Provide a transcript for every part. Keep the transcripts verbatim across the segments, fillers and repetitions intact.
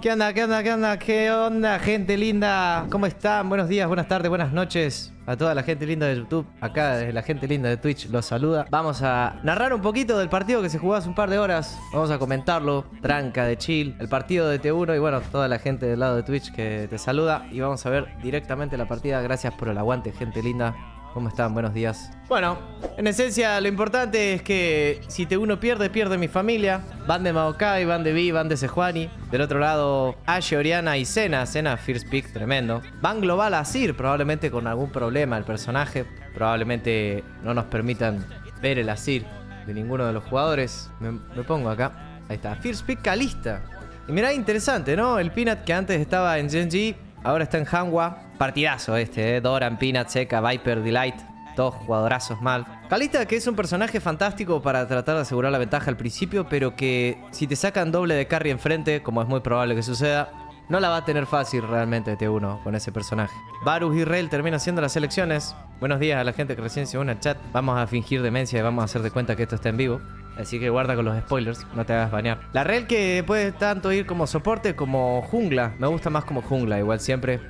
¿Qué onda? ¿Qué onda? ¿Qué onda? ¿Qué onda, gente linda? ¿Cómo están? Buenos días, buenas tardes, buenas noches a toda la gente linda de YouTube. Acá desde la gente linda de Twitch los saluda. Vamos a narrar un poquito del partido que se jugó hace un par de horas. Vamos a comentarlo, tranca de chill, el partido de T uno y bueno, toda la gente del lado de Twitch que te saluda. Y vamos a ver directamente la partida. Gracias por el aguante, gente linda. ¿Cómo están? Buenos días. Bueno, en esencia lo importante es que si T uno pierde, pierde mi familia. Van de Maokai, van de Vi, van de Sejuani. Del otro lado, Ashe, Oriana y Senna. Senna, first pick, tremendo. Van global a Sir, probablemente con algún problema el personaje. Probablemente no nos permitan ver el Asir de ninguno de los jugadores. Me, me pongo acá. Ahí está, first pick Kalista. Y mirá, interesante, ¿no? El Peanut que antes estaba en Gen G, ahora está en Hanwha. Partidazo este, ¿eh? Doran, Pina, Zeka, Viper, Delight. Todos jugadorazos mal. Kalista, que es un personaje fantástico para tratar de asegurar la ventaja al principio, pero que si te sacan doble de carry enfrente, como es muy probable que suceda, no la va a tener fácil realmente T uno con ese personaje. Varus y Rel terminan haciendo las elecciones. Buenos días a la gente que recién se une al chat. Vamos a fingir demencia y vamos a hacer de cuenta que esto está en vivo. Así que guarda con los spoilers, no te hagas banear. La Rel que puede tanto ir como soporte como jungla. Me gusta más como jungla, igual siempre.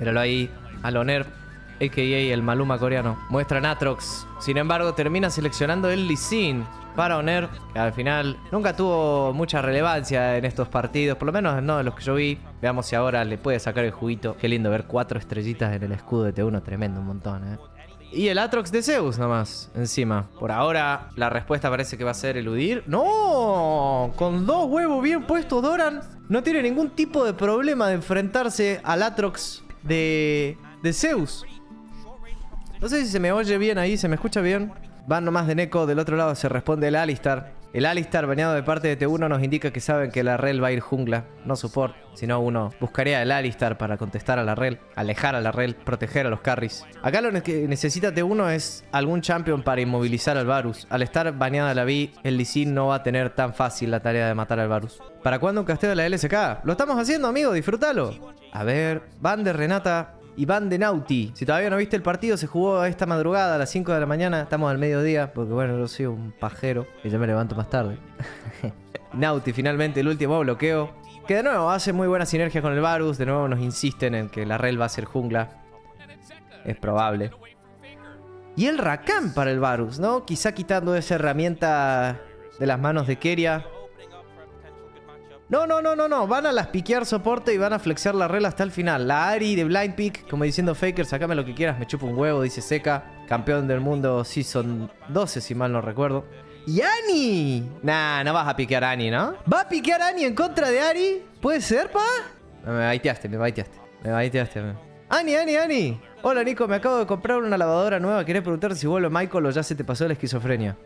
Míralo ahí, al Oner, a ka a el Maluma coreano. Muestran Aatrox. Sin embargo, termina seleccionando el Lee Sin para Oner, que al final nunca tuvo mucha relevancia en estos partidos, por lo menos no de los que yo vi. Veamos si ahora le puede sacar el juguito. Qué lindo ver cuatro estrellitas en el escudo de T uno, tremendo, un montón, ¿eh? Y el Aatrox de Zeus nomás, encima. Por ahora, la respuesta parece que va a ser eludir. ¡No! Con dos huevos bien puestos, Doran no tiene ningún tipo de problema de enfrentarse al Aatrox de, de Zeus. No sé si se me oye bien ahí, se me escucha bien. Van nomás de Neeko, del otro lado se responde el Alistar. El Alistar, baneado de parte de T uno, nos indica que saben que la Rel va a ir jungla, no support. Si no, uno buscaría el Alistar para contestar a la Rel, alejar a la Rel, proteger a los carries. Acá lo que necesita T uno es algún champion para inmovilizar al Varus. Al estar baneada la Vi, el Lee Sin no va a tener tan fácil la tarea de matar al Varus. ¿Para cuándo un casteo de la L C K? Lo estamos haciendo, amigo, disfrútalo. A ver, van de Renata y van de Nauti. Si todavía no viste el partido, se jugó esta madrugada a las cinco de la mañana. Estamos al mediodía, porque bueno, yo soy un pajero y yo me levanto más tarde. Nauti, finalmente el último bloqueo, que de nuevo hace muy buena sinergia con el Varus. De nuevo nos insisten en que la Rel va a ser jungla. Es probable. Y el Rakan para el Varus, ¿no? Quizá quitando esa herramienta de las manos de Keria. No, no, no, no, no. Van a las piquear soporte y van a flexear la Rel hasta el final. La Ahri de blind pick, como diciendo Faker, sacame lo que quieras, me chupo un huevo, dice Zeka. Campeón del mundo Season doce, si mal no recuerdo. ¡Y Annie! Nah, no vas a piquear a Annie, ¿no? ¿Va a piquear a Annie en contra de Ahri? ¿Puede ser, pa? No, me baiteaste, me baiteaste. Me baiteaste, amigo. Annie, Annie, Annie. Hola, Nico, me acabo de comprar una lavadora nueva. Querés preguntar si vuelve Michael o ya se te pasó la esquizofrenia.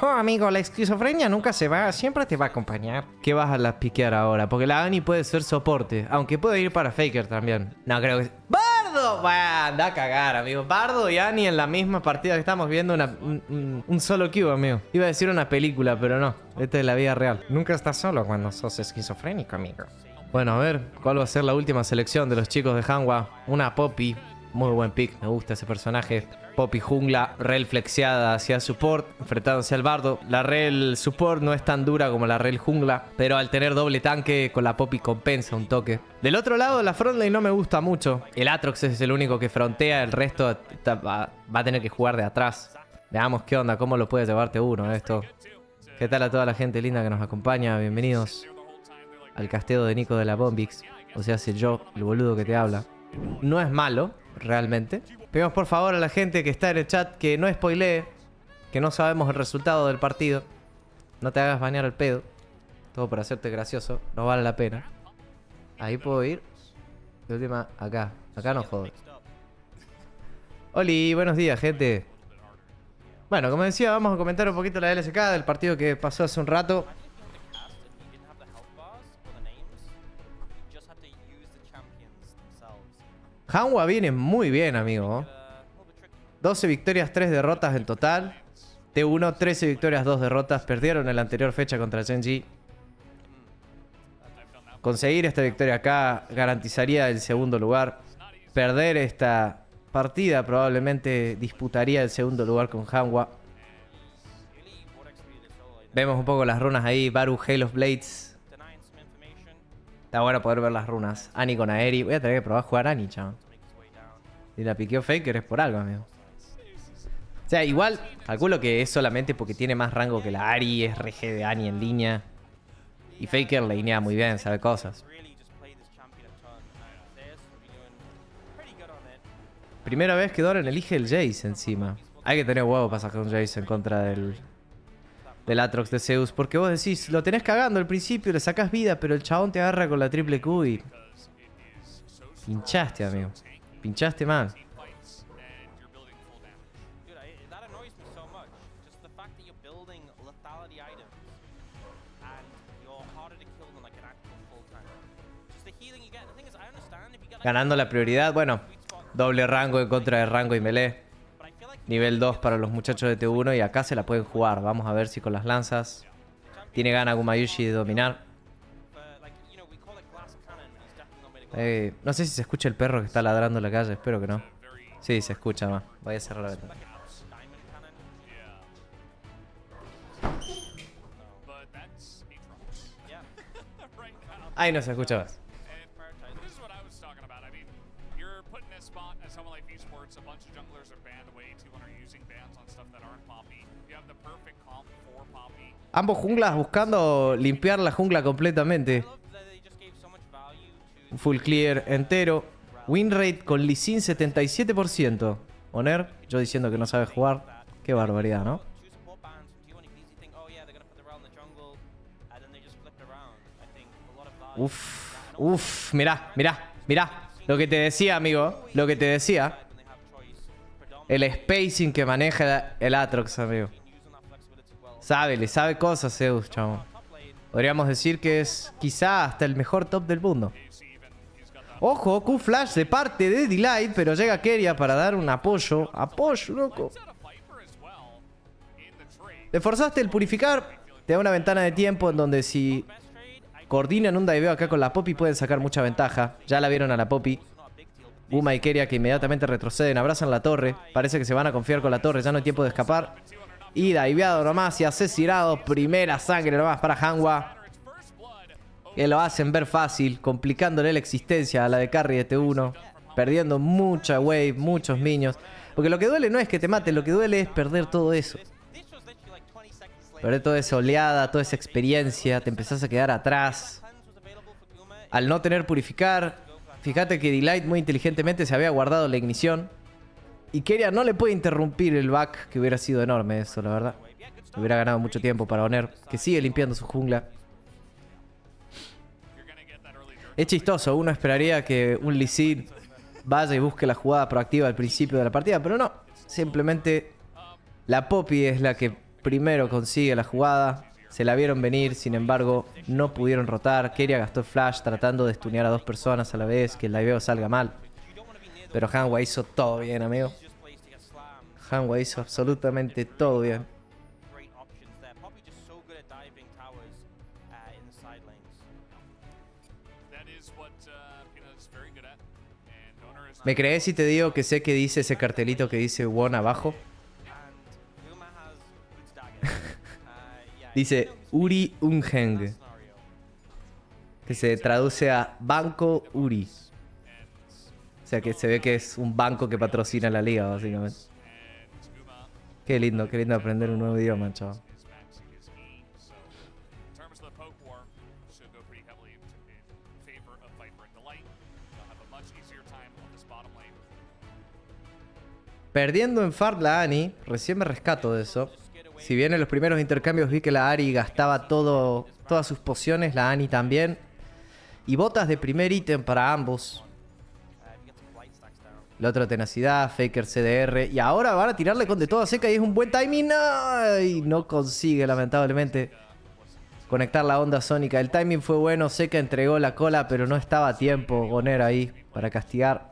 Oh, amigo, la esquizofrenia nunca se va, siempre te va a acompañar. ¿Qué vas a las piquear ahora? Porque la Annie puede ser soporte, aunque puede ir para Faker también. No creo que... ¡Bardo! Bah, anda a cagar, amigo. Bardo y Annie en la misma partida que estamos viendo una, un, un solo cube, amigo. Iba a decir una película, pero no. Esta es la vida real. Nunca estás solo cuando sos esquizofrénico, amigo. Bueno, a ver, ¿cuál va a ser la última selección de los chicos de Hanwha? Una Poppy. Muy buen pick, me gusta ese personaje. Poppy jungla, Rel flexiada hacia support, enfrentándose al Bardo. La Rel support no es tan dura como la Rel jungla, pero al tener doble tanque con la Poppy compensa un toque. Del otro lado la frontline no me gusta mucho. El Aatrox es el único que frontea, el resto va a tener que jugar de atrás. Veamos qué onda, cómo lo puede llevarte uno esto. ¿Qué tal a toda la gente linda que nos acompaña? Bienvenidos al casteo de Nico de la Bombix. O sea, si yo, el boludo que te habla. No es malo, realmente. Pedimos por favor a la gente que está en el chat que no spoilee, que no sabemos el resultado del partido. No te hagas banear el pedo. Todo por hacerte gracioso, no vale la pena. Ahí puedo ir. De última, acá. Acá no jodo. Oli, buenos días, gente. Bueno, como decía, vamos a comentar un poquito la L C K, del partido que pasó hace un rato. Hanwha viene muy bien, amigo. doce victorias, tres derrotas en total. T uno, trece victorias, dos derrotas. Perdieron en la anterior fecha contra Gen G. Conseguir esta victoria acá garantizaría el segundo lugar. Perder esta partida probablemente disputaría el segundo lugar con Hanwha. Vemos un poco las runas ahí. Baru, Halos Blades. Está bueno poder ver las runas. Annie con Ahri. Voy a tener que probar a jugar Annie, chaval. Y la piqueó Faker es por algo, amigo. O sea, igual calculo que es solamente porque tiene más rango que la Ahri. Es R G de Annie en línea. Y Faker la linea muy bien, sabe cosas. Primera vez que Doran elige el Jayce encima. Hay que tener huevo para sacar un Jayce en contra del... del Aatrox de Zeus. Porque vos decís, lo tenés cagando al principio, le sacás vida, pero el chabón te agarra con la triple Q y... pinchaste, amigo. Pinchaste mal. Ganando la prioridad, bueno, doble rango en contra de rango y melee. Nivel dos para los muchachos de T uno y acá se la pueden jugar. Vamos a ver si con las lanzas tiene gana Gumayushi de dominar. Eh, no sé si se escucha el perro que está ladrando en la calle, espero que no. Sí, se escucha más. Voy a cerrar la ventana. Ahí no se escucha más. Ambos junglas buscando limpiar la jungla completamente. Full clear entero. Win rate con Lee Sin setenta y siete por ciento. Oner, yo diciendo que no sabe jugar. Qué barbaridad, ¿no? Uf, uf, mirá, mirá, mirá. Lo que te decía, amigo. Lo que te decía. El spacing que maneja el Aatrox, amigo. Sabe, le sabe cosas, Zeus, chavo. Podríamos decir que es quizá hasta el mejor top del mundo. Ojo, Q-Flash de parte de Delight, pero llega Keria para dar un apoyo. Apoyo, loco. Te forzaste el purificar. Te da una ventana de tiempo en donde si coordinan un diveo acá con la Poppy pueden sacar mucha ventaja. Ya la vieron a la Poppy. Guma y Keria que inmediatamente retroceden, abrazan la torre. Parece que se van a confiar con la torre, ya no hay tiempo de escapar. Y diveado nomás y asesinado. Primera sangre nomás para Hanwha. Que lo hacen ver fácil, complicándole la existencia a la de Carry de T uno. Perdiendo mucha wave, muchos minions. Porque lo que duele no es que te maten, lo que duele es perder todo eso. Perder toda esa oleada, toda esa experiencia. Te empezás a quedar atrás. Al no tener purificar. Fíjate que Delight muy inteligentemente se había guardado la ignición. Y Keria no le puede interrumpir el back, que hubiera sido enorme eso, la verdad. Hubiera ganado mucho tiempo para Oner, que sigue limpiando su jungla. Es chistoso, uno esperaría que un Lee Sin vaya y busque la jugada proactiva al principio de la partida, pero no. Simplemente la Poppy es la que primero consigue la jugada. Se la vieron venir, sin embargo, no pudieron rotar. Keria gastó flash tratando de stunear a dos personas a la vez, que el diveo salga mal. Pero Hanwha hizo todo bien, amigo. Hanwha hizo absolutamente todo bien. ¿Me crees si te digo que sé que dice ese cartelito que dice Won abajo? Dice Uri Ungeng, que se traduce a Banco Uri. O sea que se ve que es un banco que patrocina la liga, básicamente. Qué lindo, qué lindo aprender un nuevo idioma, chaval. Perdiendo en Fard la Annie, recién me rescato de eso. Si bien en los primeros intercambios vi que la Ahri gastaba todo, todas sus pociones, la Annie también. Y botas de primer ítem para ambos. La otra tenacidad, Faker C D R. Y ahora van a tirarle con de toda seca y es un buen timing. ¡Ay! No consigue, lamentablemente, conectar la onda sónica. El timing fue bueno, Zeka entregó la cola, pero no estaba a tiempo Oner ahí para castigar.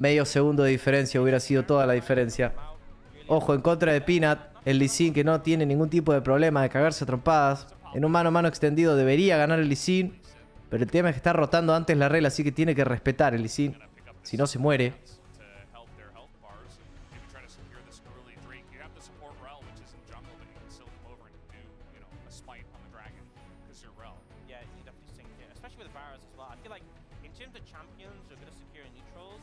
Medio segundo de diferencia hubiera sido toda la diferencia. Ojo, en contra de Peanut, el Lee Sin que no tiene ningún tipo de problema de cagarse a trompadas. En un mano a mano extendido debería ganar el Lee Sin, pero el tema es que está rotando antes la regla, así que tiene que respetar el Lee Sin. Si no se muere. Varus as well. I feel like in terms of champions, you're going to secure neutrals.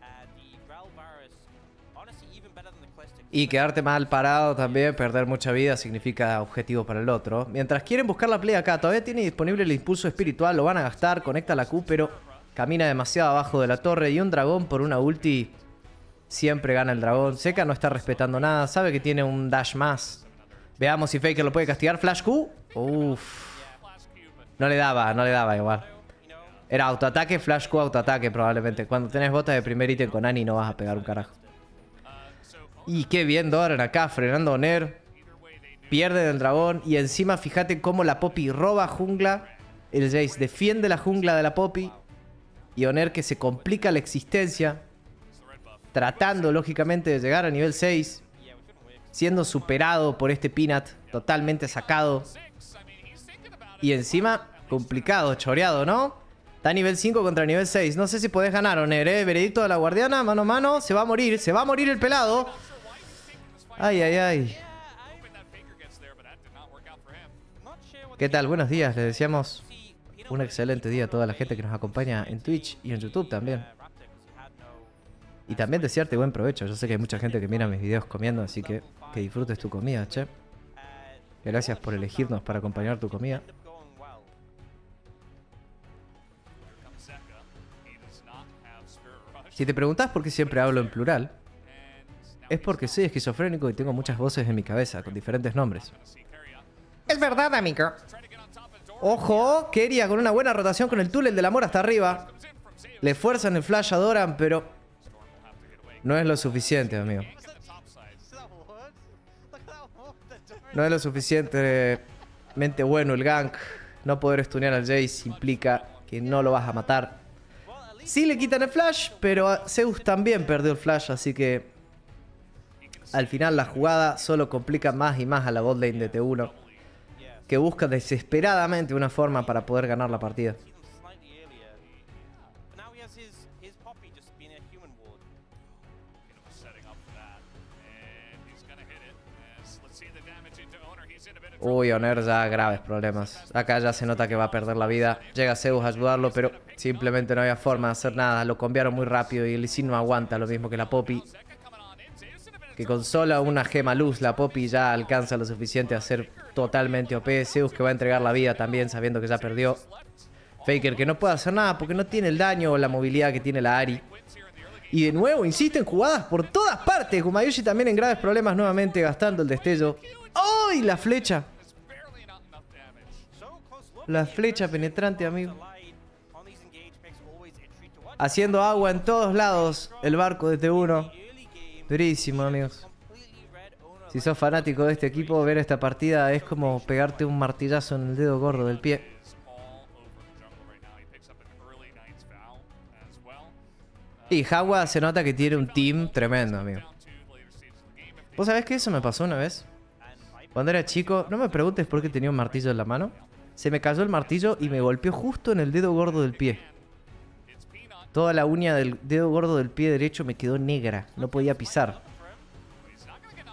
Uh, the Growl Varus, honestly, even better than the Clistic. Y quedarte mal parado también, perder mucha vida, significa objetivo para el otro. Mientras quieren buscar la play acá, todavía tiene disponible el impulso espiritual, lo van a gastar, conecta la Q, pero camina demasiado abajo de la torre y un dragón por una ulti siempre gana el dragón. Zeka no está respetando nada, sabe que tiene un dash más. Veamos si Faker lo puede castigar. Flash Q. Uff. No le daba, no le daba igual. Era autoataque, Flash Q, autoataque probablemente. Cuando tenés botas de primer ítem con Annie no vas a pegar un carajo. Y qué bien Doran acá, frenando a Oner. Pierden el dragón y encima fíjate cómo la Poppy roba jungla. El Jayce defiende la jungla de la Poppy. Y Oner que se complica la existencia. Tratando lógicamente de llegar a nivel seis. Siendo superado por este Peanut. Totalmente sacado. Y encima, complicado, choreado, ¿no? Está nivel cinco contra nivel seis. No sé si podés ganar, Oner, ¿eh? Veredicto de la guardiana, mano a mano. Se va a morir, se va a morir el pelado. Ay, ay, ay. ¿Qué tal? Buenos días. Les deseamos un excelente día a toda la gente que nos acompaña en Twitch y en YouTube también. Y también desearte buen provecho. Yo sé que hay mucha gente que mira mis videos comiendo, así que que disfrutes tu comida, che. Gracias por elegirnos para acompañar tu comida. Si te preguntás por qué siempre hablo en plural, es porque soy esquizofrénico y tengo muchas voces en mi cabeza con diferentes nombres. Es verdad, amigo. Ojo, Keria con una buena rotación con el túnel del amor hasta arriba. Le fuerzan el flash a Doran, pero no es lo suficiente, amigo. No es lo suficientemente bueno el gank. No poder stunear al Jayce implica que no lo vas a matar. Sí le quitan el flash, pero a Zeus también perdió el flash, así que al final la jugada solo complica más y más a la botlane de T uno, que busca desesperadamente una forma para poder ganar la partida. Uy, Oner ya graves problemas. Acá ya se nota que va a perder la vida. Llega Zeus a ayudarlo, pero simplemente no había forma de hacer nada. Lo cambiaron muy rápido y Lee Sin no aguanta, lo mismo que la Poppy. Que con solo una gema luz, la Poppy ya alcanza lo suficiente a ser totalmente O P. Zeus que va a entregar la vida también, sabiendo que ya perdió. Faker que no puede hacer nada porque no tiene el daño o la movilidad que tiene la Ahri. Y de nuevo, insisten, jugadas por todas partes. Gumayushi también en graves problemas nuevamente, gastando el destello. ¡Ay, la flecha! La flecha penetrante, amigo. Haciendo agua en todos lados el barco de T uno. Durísimo, amigos. Si sos fanático de este equipo, ver esta partida es como pegarte un martillazo en el dedo gordo del pie. Y Hanwha se nota que tiene un team tremendo, amigo. ¿Vos sabés que eso me pasó una vez? Cuando era chico, no me preguntes por qué tenía un martillo en la mano. Se me cayó el martillo y me golpeó justo en el dedo gordo del pie. Toda la uña del dedo gordo del pie derecho me quedó negra. No podía pisar.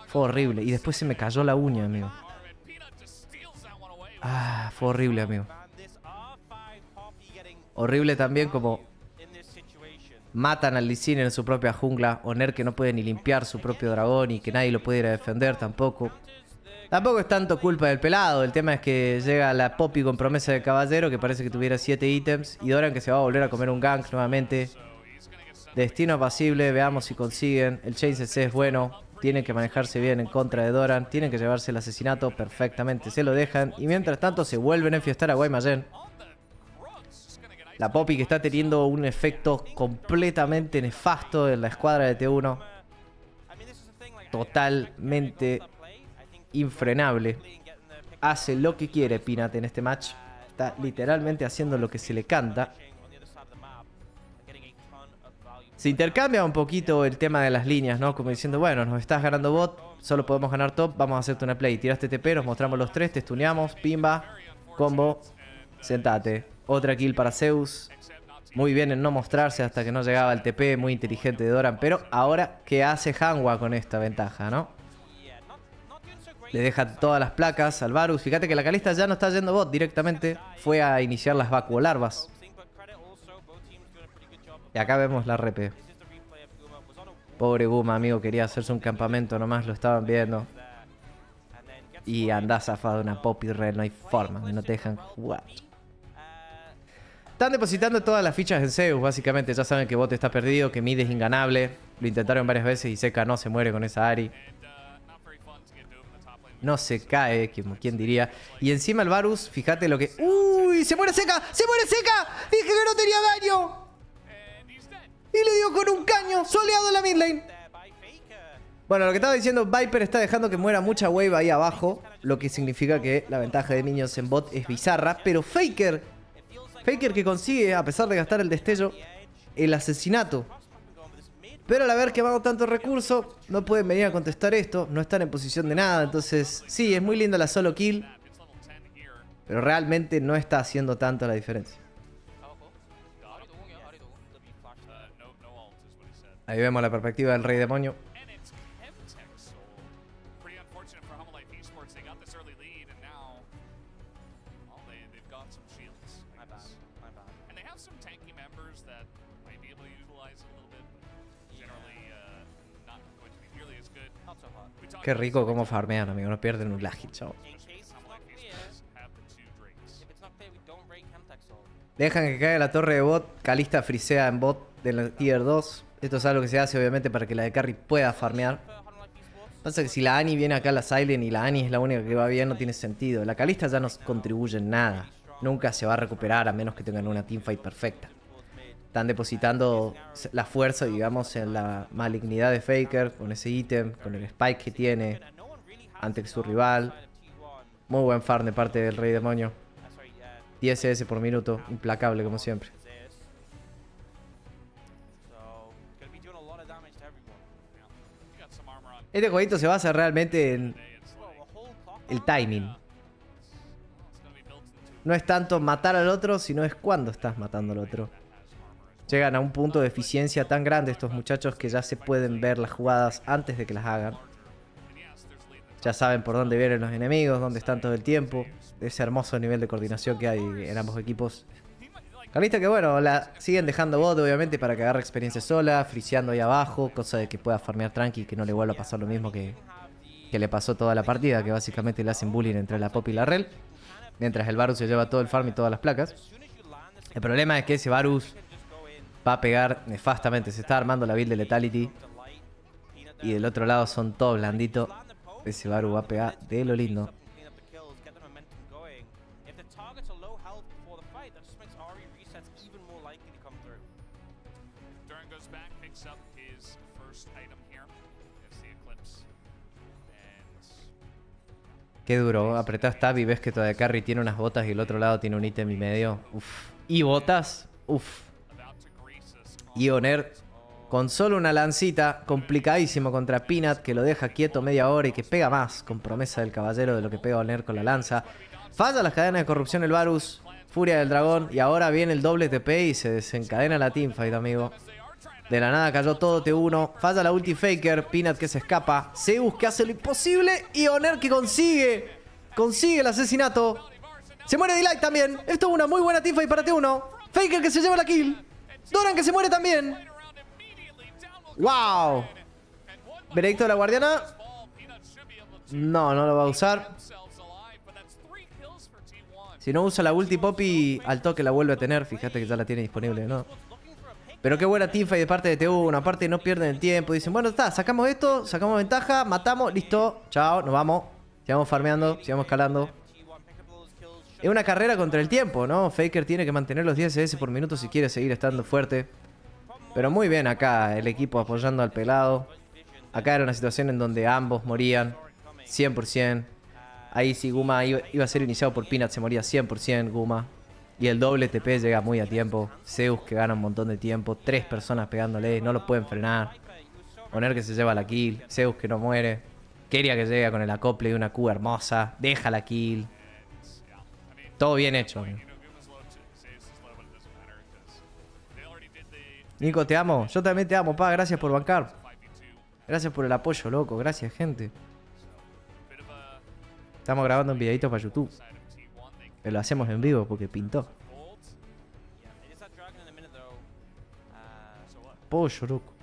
Fue horrible. Y después se me cayó la uña, amigo. Ah, fue horrible, amigo. Horrible también como matan al Lee Sin en su propia jungla. Oner que no puede ni limpiar su propio dragón y que nadie lo puede ir a defender tampoco. Tampoco es tanto culpa del pelado. El tema es que llega la Poppy con promesa de caballero, que parece que tuviera siete ítems. Y Doran que se va a volver a comer un gank nuevamente. Destino apacible. Veamos si consiguen. El chain C C es bueno. Tienen que manejarse bien en contra de Doran. Tienen que llevarse el asesinato perfectamente. Se lo dejan. Y mientras tanto se vuelven a enfiestar a Guaymallén. La Poppy que está teniendo un efecto completamente nefasto en la escuadra de T uno. Totalmente infrenable. Hace lo que quiere Peanut en este match. Está literalmente haciendo lo que se le canta. Se intercambia un poquito el tema de las líneas, ¿no? Como diciendo, bueno, nos estás ganando bot, solo podemos ganar top, vamos a hacerte una play. Tiraste T P, nos mostramos los tres, te stuneamos, pimba, combo, sentate. Otra kill para Zeus. Muy bien en no mostrarse hasta que no llegaba el T P, muy inteligente de Doran. Pero ahora, ¿qué hace Hanwha con esta ventaja, no? Le deja todas las placas al Varus. Fíjate que la Kalista ya no está yendo bot directamente. Fue a iniciar las vacuolarvas. Y acá vemos la R P. Pobre Guma, amigo, quería hacerse un campamento nomás, lo estaban viendo. Y andás zafado de una Poppy Red, no hay forma, no te dejan jugar. Están depositando todas las fichas en Zeus, básicamente. Ya saben que Bote está perdido, que Mid es inganable. Lo intentaron varias veces y Zeka no se muere con esa Ahri. No se cae, ¿quién diría? Y encima el Varus, fíjate lo que... ¡Uy! ¡Se muere Zeka! ¡Se muere Zeka! ¡Dije que no tenía daño! Y le dio con un caño soleado en la mid lane. Bueno, lo que estaba diciendo, Viper está dejando que muera mucha wave ahí abajo, lo que significa que la ventaja de minions en bot es bizarra. Pero Faker, Faker que consigue, a pesar de gastar el destello, el asesinato. Pero al haber quemado tanto recurso, no pueden venir a contestar esto, no están en posición de nada. Entonces, sí, es muy linda la solo kill, pero realmente no está haciendo tanto la diferencia. Ahí vemos la perspectiva del Rey Demonio. Qué rico como farmean, amigo. No pierden un lagit, chao. Dejan que caiga la torre de bot. Kalista frisea en bot del tier dos. Esto es algo que se hace obviamente para que la de carry pueda farmear. Pasa que si la Annie viene acá a la Silent y la Annie es la única que va bien, no tiene sentido. La Kalista ya no contribuye en nada. Nunca se va a recuperar a menos que tengan una teamfight perfecta. Están depositando la fuerza, digamos, en la malignidad de Faker con ese ítem, con el spike que tiene ante su rival. Muy buen farm de parte del Rey Demonio. diez S S por minuto, implacable como siempre. Este jueguito se basa realmente en el timing. No es tanto matar al otro, sino es cuando estás matando al otro. Llegan a un punto de eficiencia tan grande estos muchachos que ya se pueden ver las jugadas antes de que las hagan. Ya saben por dónde vienen los enemigos, dónde están todo el tiempo. Ese hermoso nivel de coordinación que hay en ambos equipos. Kalista que bueno, la siguen dejando bot obviamente para que agarre experiencia sola, friseando ahí abajo, cosa de que pueda farmear tranqui y que no le vuelva a pasar lo mismo que, que le pasó toda la partida, que básicamente le hacen bullying entre la Pop y la Rel, mientras el Varus se lleva todo el farm y todas las placas. El problema es que ese Varus va a pegar nefastamente, se está armando la build de Letality y del otro lado son todos blanditos. Ese Varus va a pegar de lo lindo. Qué duro, apretás tab y ves que todavía carry tiene unas botas y el otro lado tiene un ítem y medio. Uf. Y botas, uff. Y Oner con solo una lancita, complicadísimo contra Peanut, que lo deja quieto media hora y que pega más con promesa del caballero de lo que pega Oner con la lanza. Falla las cadenas de corrupción el Varus, furia del dragón y ahora viene el doble T P y se desencadena la teamfight, amigo. De la nada cayó todo T uno, falla la ulti Faker, Peanut que se escapa, Zeus que hace lo imposible y Oner que consigue, consigue el asesinato. Se muere Delight también, esto es una muy buena teamfight para T uno, Faker que se lleva la kill, Doran que se muere también. ¡Wow! Veredicto de la guardiana. No, no lo va a usar. Si no usa la ulti Poppy, al toque la vuelve a tener, fíjate que ya la tiene disponible, ¿no? Pero qué buena teamfight de parte de T uno, aparte no pierden el tiempo, dicen, bueno, está, sacamos esto, sacamos ventaja, matamos, listo, chao, nos vamos, sigamos farmeando, sigamos escalando. Es una carrera contra el tiempo, ¿no? Faker tiene que mantener los diez S S por minuto si quiere seguir estando fuerte. Pero muy bien acá, el equipo apoyando al pelado. Acá era una situación en donde ambos morían, cien por ciento. Ahí si Guma iba a ser iniciado por Peanut, se moría cien por ciento Guma. Y el doble T P llega muy a tiempo. Zeus que gana un montón de tiempo. Tres personas pegándole, no lo pueden frenar. Oner que se lleva la kill. Zeus que no muere. Keria que llega con el acople de una Q hermosa. Deja la kill. Todo bien hecho. Amigo. Nico, te amo. Yo también te amo, pa. Gracias por bancar. Gracias por el apoyo, loco. Gracias, gente. Estamos grabando un videito para YouTube. Lo hacemos en vivo porque pintó. Pollo, loco.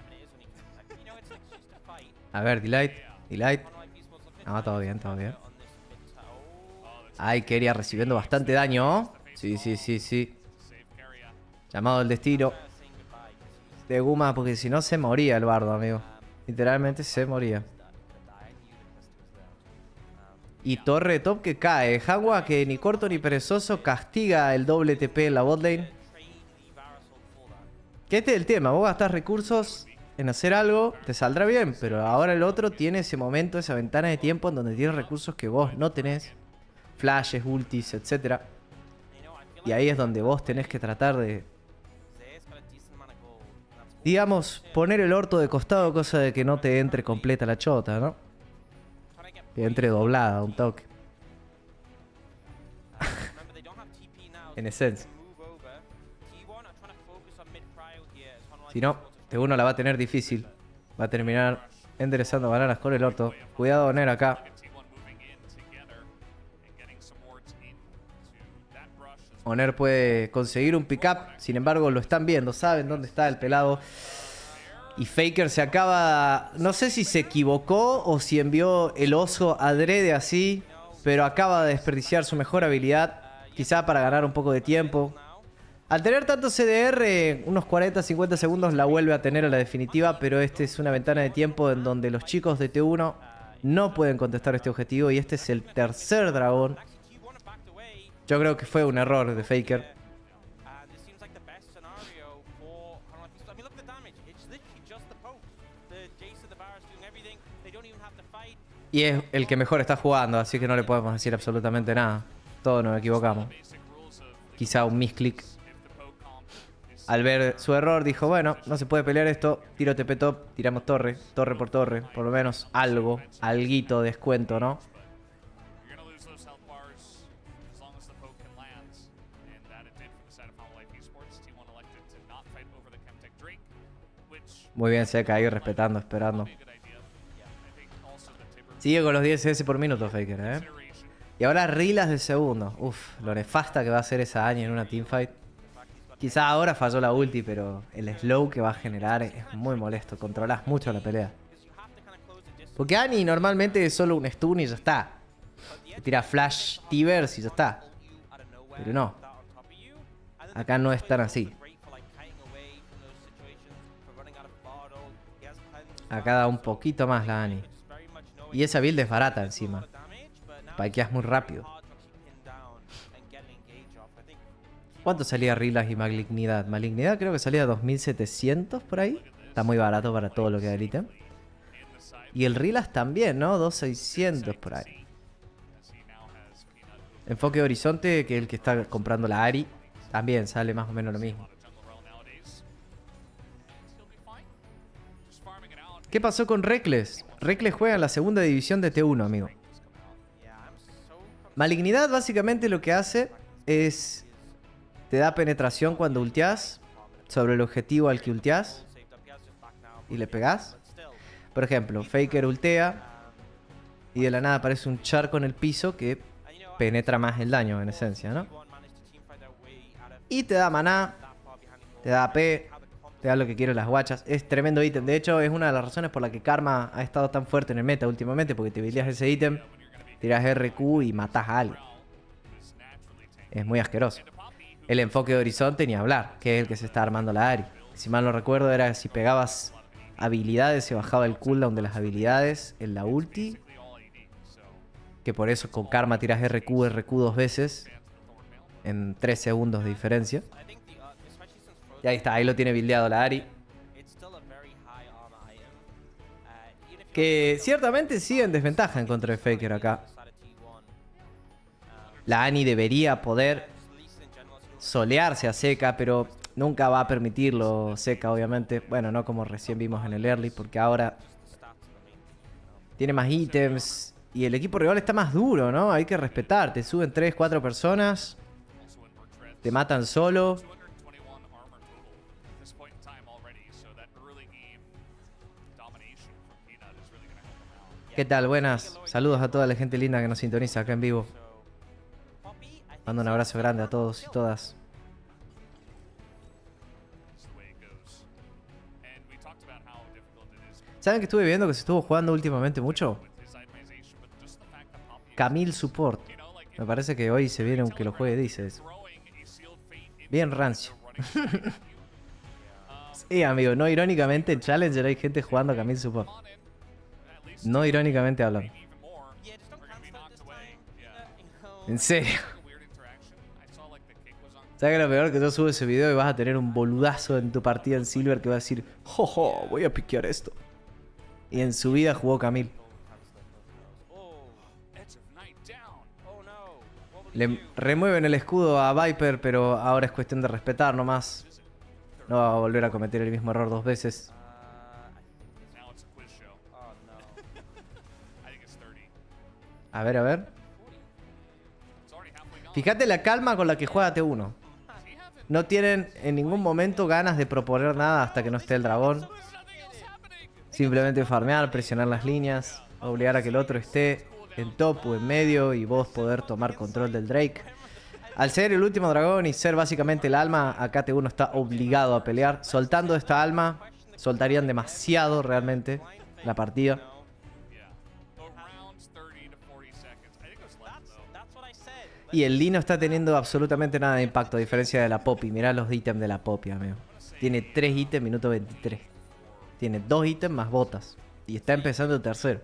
A ver, Delight. Delight. Ah, todo bien, todo bien. Ay, Keria recibiendo bastante daño. Sí, sí, sí, sí. Llamado del destino. De Guma, porque si no se moría el bardo, amigo. Literalmente se moría. Y torre top que cae. Hanwha, que ni corto ni perezoso, castiga el doble T P en la botlane. Que este es el tema. Vos gastás recursos en hacer algo, te saldrá bien. Pero ahora el otro tiene ese momento, esa ventana de tiempo en donde tiene recursos que vos no tenés. Flashes, ultis, etcétera. Y ahí es donde vos tenés que tratar de... digamos, poner el orto de costado, cosa de que no te entre completa la chota, ¿no? Que entre doblada, un toque. En esencia. Si no, T uno la va a tener difícil. Va a terminar enderezando bananas con el orto. Cuidado, Oner acá. Oner puede conseguir un pick-up. Sin embargo, lo están viendo. Saben dónde está el pelado. Y Faker se acaba... no sé si se equivocó o si envió el oso adrede así. Pero acaba de desperdiciar su mejor habilidad. Quizá para ganar un poco de tiempo. Al tener tanto C D R, unos cuarenta a cincuenta segundos la vuelve a tener a la definitiva. Pero esta es una ventana de tiempo en donde los chicos de T uno no pueden contestar este objetivo. Y este es el tercer dragón. Yo creo que fue un error de Faker. Y es el que mejor está jugando, así que no le podemos decir absolutamente nada. Todos nos equivocamos. Quizá un misclick. Al ver su error dijo, bueno, no se puede pelear esto. Tiro T P top, tiramos torre, torre por torre. Por lo menos algo, alguito de descuento, ¿no? Muy bien, Zeka ahí respetando, esperando. Sigue con los diez S por minuto, Faker, ¿eh? Y ahora rilas de segundo. Uf, lo nefasta que va a hacer esa Annie en una teamfight. Quizá ahora falló la ulti, pero el slow que va a generar es muy molesto. Controlás mucho la pelea. Porque Annie normalmente es solo un stun y ya está. Te tira flash T-verse y ya está. Pero no. Acá no es tan así. Acá da un poquito más la Annie. Y esa build es barata encima. Pikeas muy rápido. ¿Cuánto salía Rilas y Malignidad? Malignidad creo que salía dos mil setecientos por ahí. Está muy barato para todo lo que da el ítem. Y el Rilas también, ¿no? dos mil seiscientos por ahí. Enfoque Horizonte, que es el que está comprando la Ahri. También sale más o menos lo mismo. ¿Qué pasó con Reckless? Reckless juega en la segunda división de T uno, amigo. Malignidad básicamente lo que hace es... te da penetración cuando ulteás sobre el objetivo al que ulteás y le pegás. Por ejemplo, Faker ultea y de la nada aparece un charco en el piso que penetra más el daño en esencia, ¿no? Y te da maná, te da A P... te da lo que quieren las guachas. Es tremendo ítem. De hecho, es una de las razones por la que Karma ha estado tan fuerte en el meta últimamente. Porque te buildeas ese ítem, tiras R Q y matas a alguien. Es muy asqueroso. El enfoque de horizonte ni hablar, que es el que se está armando la Ahri. Si mal no recuerdo, era que si pegabas habilidades, se bajaba el cooldown de las habilidades en la ulti. Que por eso con Karma tiras R Q, R Q dos veces. En tres segundos de diferencia. Y ahí está, ahí lo tiene buildeado la Ahri. Que ciertamente sigue en desventaja en contra de Faker acá. La Annie debería poder solearse a Zeka, pero nunca va a permitirlo Zeka, obviamente. Bueno, no como recién vimos en el early, porque ahora tiene más ítems. Y el equipo rival está más duro, ¿no? Hay que respetar. Te suben tres, cuatro personas. Te matan solo. ¿Qué tal? Buenas. Saludos a toda la gente linda que nos sintoniza acá en vivo. Mando un abrazo grande a todos y todas. ¿Saben que estuve viendo que se estuvo jugando últimamente mucho? Camille Support. Me parece que hoy se viene aunque lo juegue, dices. Bien rancio. Sí, amigo, no irónicamente en Challenger hay gente jugando a Camille Support. No irónicamente hablando. En serio. ¿Sabes que lo peor? Que yo subo ese video y vas a tener un boludazo en tu partida en Silver que va a decir, jojo, voy a piquear esto. Y en su vida jugó Camille. Le remueven el escudo a Viper, pero ahora es cuestión de respetar nomás. No va a volver a cometer el mismo error dos veces. A ver, a ver. Fíjate la calma con la que juega T uno. No tienen en ningún momento ganas de proponer nada hasta que no esté el dragón. Simplemente farmear, presionar las líneas, obligar a que el otro esté en top o en medio y vos poder tomar control del Drake. Al ser el último dragón y ser básicamente el alma, acá T uno está obligado a pelear. Soltando esta alma, soltarían demasiado realmente la partida. Y el Lee no está teniendo absolutamente nada de impacto, a diferencia de la Poppy. Mirá los ítems de la Poppy, amigo. Tiene tres ítems, minuto veintitrés. Tiene dos ítems más botas. Y está empezando el tercero.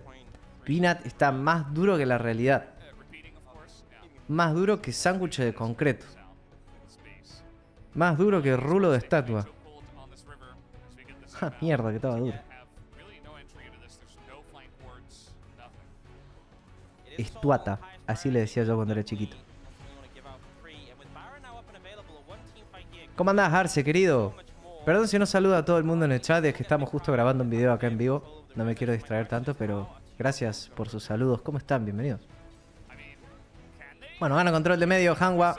Peanut está más duro que la realidad. Más duro que sándwich de concreto. Más duro que rulo de estatua. Ja, mierda, que estaba duro. Estuata, así le decía yo cuando era chiquito. ¿Cómo andás, Arce, querido? Perdón si no saludo a todo el mundo en el chat, es que estamos justo grabando un video acá en vivo. No me quiero distraer tanto, pero gracias por sus saludos. ¿Cómo están? Bienvenidos. Bueno, gana control de medio, Hanwha.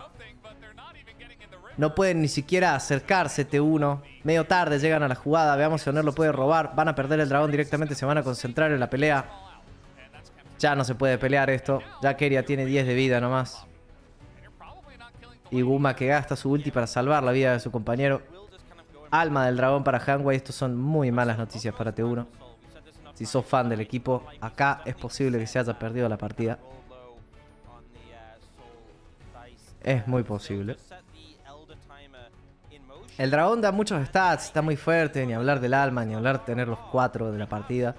No pueden ni siquiera acercarse T uno. Medio tarde llegan a la jugada. Veamos si Oner lo puede robar. Van a perder el dragón directamente. Se van a concentrar en la pelea. Ya no se puede pelear esto. Ya Keria tiene diez de vida nomás. Y Guma que gasta su ulti para salvar la vida de su compañero. Alma del dragón para Hanwha. Y estos son muy malas noticias para T uno. Si sos fan del equipo, acá es posible que se haya perdido la partida. Es muy posible. El dragón da muchos stats, está muy fuerte, ni hablar del alma, ni hablar de tener los cuatro de la partida.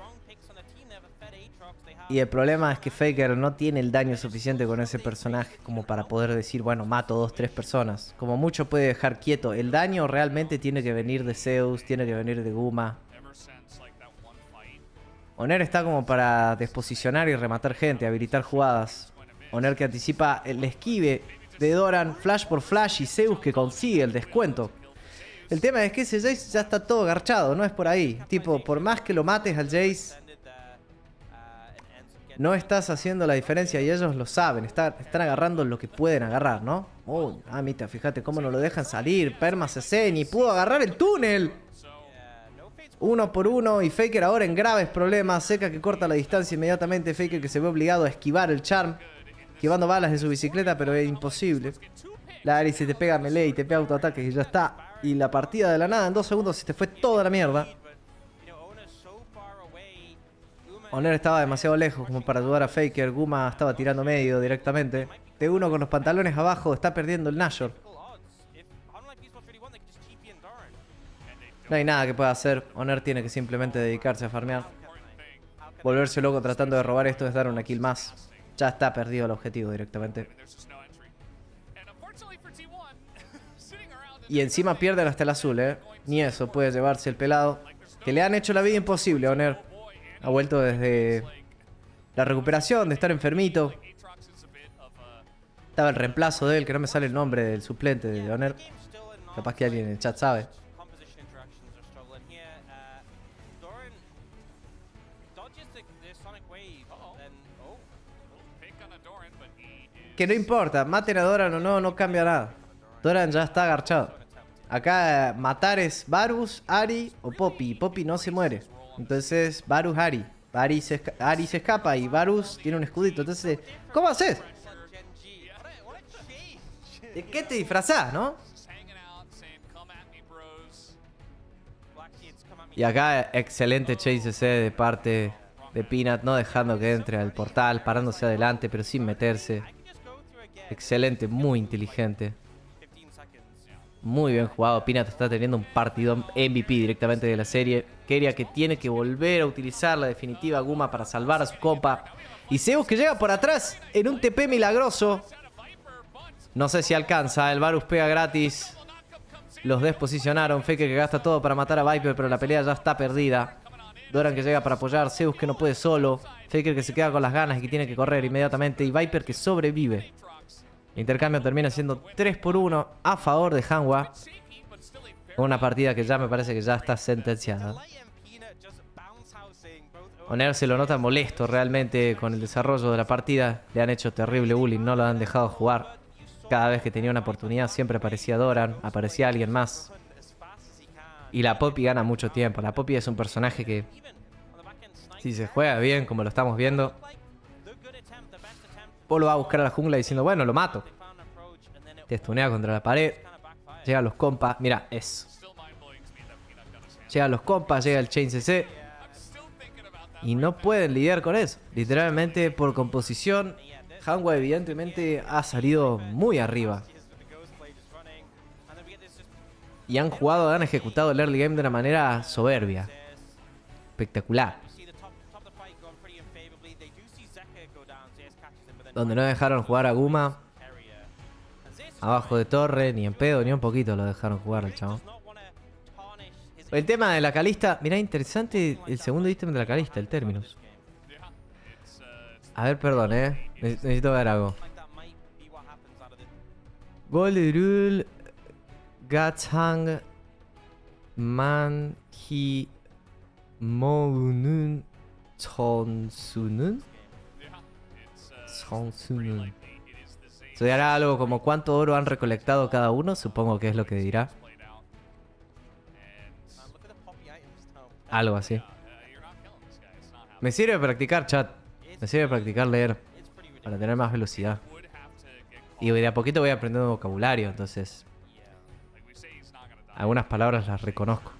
Y el problema es que Faker no tiene el daño suficiente con ese personaje como para poder decir, bueno, mato dos, tres personas. Como mucho puede dejar quieto. El daño realmente tiene que venir de Zeus, tiene que venir de Guma. Oner está como para desposicionar y rematar gente, habilitar jugadas. Oner que anticipa el esquive de Doran, flash por flash, y Zeus que consigue el descuento. El tema es que ese Jayce ya está todo garchado, no es por ahí. Tipo, por más que lo mates al Jayce, no estás haciendo la diferencia y ellos lo saben. Está, están agarrando lo que pueden agarrar, ¿no? Oh, ah, mira, fíjate cómo no lo dejan salir. Perma C C, ni pudo agarrar el túnel. Uno por uno y Faker ahora en graves problemas. Zeka que corta la distancia inmediatamente. Faker que se ve obligado a esquivar el charm, llevando balas en su bicicleta, pero es imposible. La Ahri se te pega melee y te pega autoataques y ya está. Y la partida de la nada en dos segundos se te fue toda la mierda. Oner estaba demasiado lejos como para ayudar a Faker. Guma estaba tirando medio directamente. T uno con los pantalones abajo está perdiendo el Nashor. No hay nada que pueda hacer. Oner tiene que simplemente dedicarse a farmear. Volverse loco tratando de robar esto es dar una kill más. Ya está perdido el objetivo directamente. Y encima pierden hasta el azul, ¿eh? Ni eso puede llevarse el pelado. Que le han hecho la vida imposible a Oner. Ha vuelto desde la recuperación de estar enfermito. Estaba el reemplazo de él, que no me sale el nombre del suplente de Oner. Capaz que alguien en el chat sabe. Que no importa, maten a Doran o no, no cambia nada. Doran ya está agarchado. Acá matar es Varus, Ahri o Poppy. Poppy no se muere. Entonces Varus, Ahri. Ahri se, Ahri se escapa y Varus tiene un escudito. Entonces, ¿cómo haces? ¿De qué te disfrazás, no? Y acá, excelente chase ese de parte de Peanut, no dejando que entre al portal, parándose adelante, pero sin meterse. Excelente, muy inteligente. Muy bien jugado. Peanut está teniendo un partido M V P directamente de la serie. Keria que tiene que volver a utilizar la definitiva Guma para salvar a su compa. Y Zeus que llega por atrás en un T P milagroso. No sé si alcanza. El Varus pega gratis. Los desposicionaron. Faker que gasta todo para matar a Viper, pero la pelea ya está perdida. Doran que llega para apoyar. Zeus que no puede solo. Faker que se queda con las ganas y que tiene que correr inmediatamente. Y Viper que sobrevive. El intercambio termina siendo tres por uno a favor de Hanwha. Una partida que ya me parece que ya está sentenciada. Oner se lo nota molesto realmente con el desarrollo de la partida. Le han hecho terrible bullying, no lo han dejado jugar. Cada vez que tenía una oportunidad siempre aparecía Doran, aparecía alguien más. Y la Poppy gana mucho tiempo. La Poppy es un personaje que, si se juega bien como lo estamos viendo, lo va a buscar a la jungla diciendo, bueno, lo mato. Te estunea contra la pared. Llega a los compas. Mira, eso. Llega a los compas, llega el Chain C C. Y no pueden lidiar con eso. Literalmente, por composición, Hanwha evidentemente ha salido muy arriba. Y han jugado, han ejecutado el early game de una manera soberbia. Espectacular. Donde no dejaron jugar a Guma. Abajo de torre, ni en pedo, ni un poquito lo dejaron jugar al chabón. El tema de la Kalista. Mirá, interesante el segundo ítem de la Kalista, el Terminus. A ver, perdón, eh. Necesito ver algo. Goldirul Gatsang Manhi Mounun Chonsunun. Estudiará algo como cuánto oro han recolectado cada uno, supongo que es lo que dirá. Algo así. Me sirve practicar, chat. Me sirve practicar leer para tener más velocidad. Y de a poquito voy aprendiendo vocabulario, entonces algunas palabras las reconozco.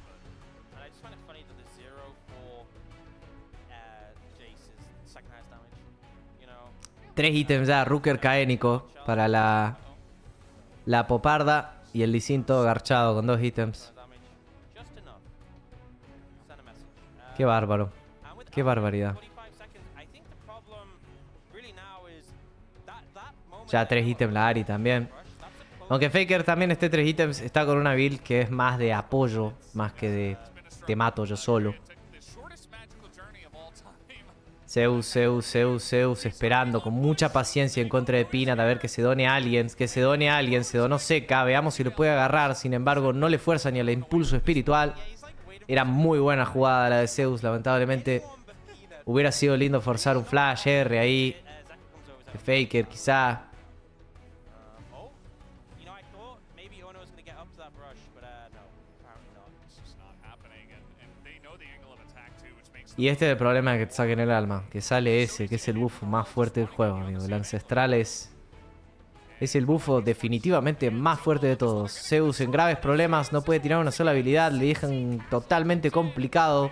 Tres ítems ya, Rooker caénico para la, la poparda y el Lee Sin todo garchado con dos ítems. Qué bárbaro, qué barbaridad. Ya tres ítems la Ahri también. Aunque Faker también esté tres ítems, está con una build que es más de apoyo, más que de te mato yo solo. Zeus, Zeus, Zeus, Zeus, esperando con mucha paciencia en contra de Peanut, a ver que se done a alguien, que se done a alguien, se donó Zeka, veamos si lo puede agarrar, sin embargo no le fuerza ni al impulso espiritual. Era muy buena jugada la de Zeus, lamentablemente hubiera sido lindo forzar un flash R ahí, de Faker quizá. Y este es el problema que te saquen el alma. Que sale ese, que es el bufo más fuerte del juego, amigo. El ancestral es... es el bufo definitivamente más fuerte de todos. Zeus en graves problemas, no puede tirar una sola habilidad. Le dejan totalmente complicado.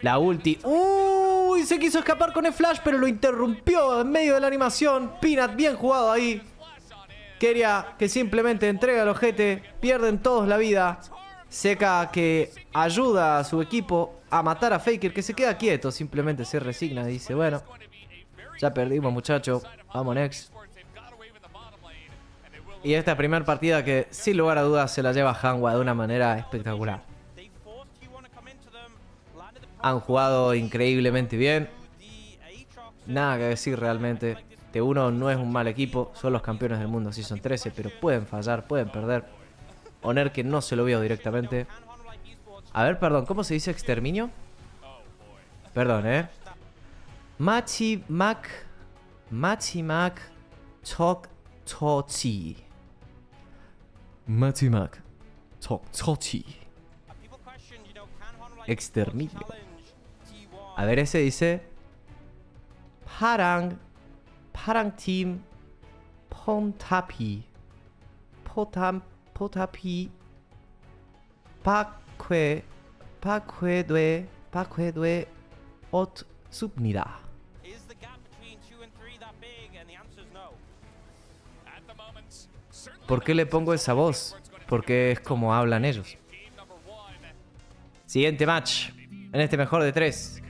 La ulti... ¡Uy! Se quiso escapar con el flash, pero lo interrumpió en medio de la animación. Peanut, bien jugado ahí. Keria que simplemente entrega el ojete. Pierden todos la vida. Zeka que ayuda a su equipo a matar a Faker, que se queda quieto, simplemente se resigna y dice, bueno, ya perdimos muchacho, vamos next. Y esta primera partida que sin lugar a dudas se la lleva Hanwha de una manera espectacular. Han jugado increíblemente bien. Nada que decir realmente. T uno no es un mal equipo, son los campeones del mundo, sí son trece, pero pueden fallar, pueden perder. Oner que no se lo vio directamente. A ver, perdón, ¿cómo se dice exterminio? Perdón, eh. Machi Mac. Machi Mac. Tok Tochi. Machi Mac. Tok Tochi. Exterminio. A ver, ese dice. Parang. Parang Team. Pontapi. Potam. Potapi Pakwe Pakhuedue, Pakhuedue, Ot Supnida. ¿Por qué le pongo esa voz? Porque es como hablan ellos. Siguiente match. En este mejor de tres.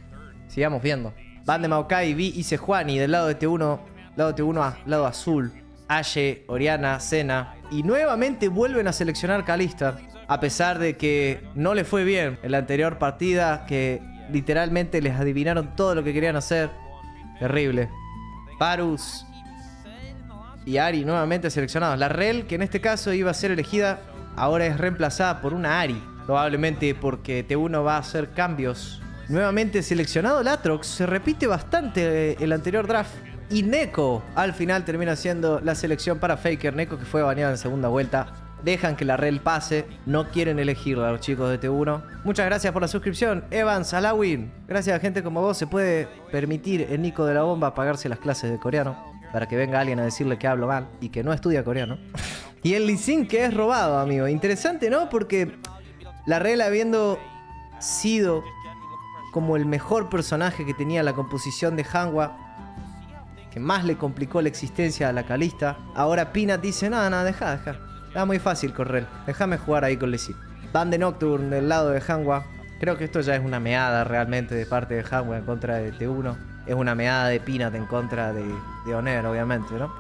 Sigamos viendo. Van de Maokai, Vi y Sejuani. Del lado de T uno. Lado T uno A. Lado azul. Ashe, Oriana, Senna. Y nuevamente vuelven a seleccionar Kalista. A pesar de que no le fue bien en la anterior partida. Que literalmente les adivinaron todo lo que querían hacer. Terrible. Varus y Ahri nuevamente seleccionados. La rel, que en este caso iba a ser elegida, ahora es reemplazada por una Ahri. Probablemente porque T uno va a hacer cambios. Nuevamente seleccionado el Aatrox. Se repite bastante el anterior draft. Y Neeko al final termina siendo la selección para Faker. Neeko que fue baneada en segunda vuelta. Dejan que la rel pase. No quieren elegirla los chicos de T uno. Muchas gracias por la suscripción. Evan Salawin. Gracias a gente como vos se puede permitir el Nico de la Bomba pagarse las clases de coreano. Para que venga alguien a decirle que hablo mal y que no estudia coreano. Y el Lee Sin que es robado, amigo. Interesante, ¿no? Porque la rel habiendo sido como el mejor personaje que tenía la composición de Hanwha, que más le complicó la existencia a la Kalista, ahora Pina dice, nada, nada, deja, deja. Está muy fácil con rel. Déjame jugar ahí con Lee Sin. Van de Nocturne del lado de Hanwha. Creo que esto ya es una meada realmente de parte de Hanwha en contra de T uno. Es una meada de Peanut en contra de, de Oner, obviamente, ¿no?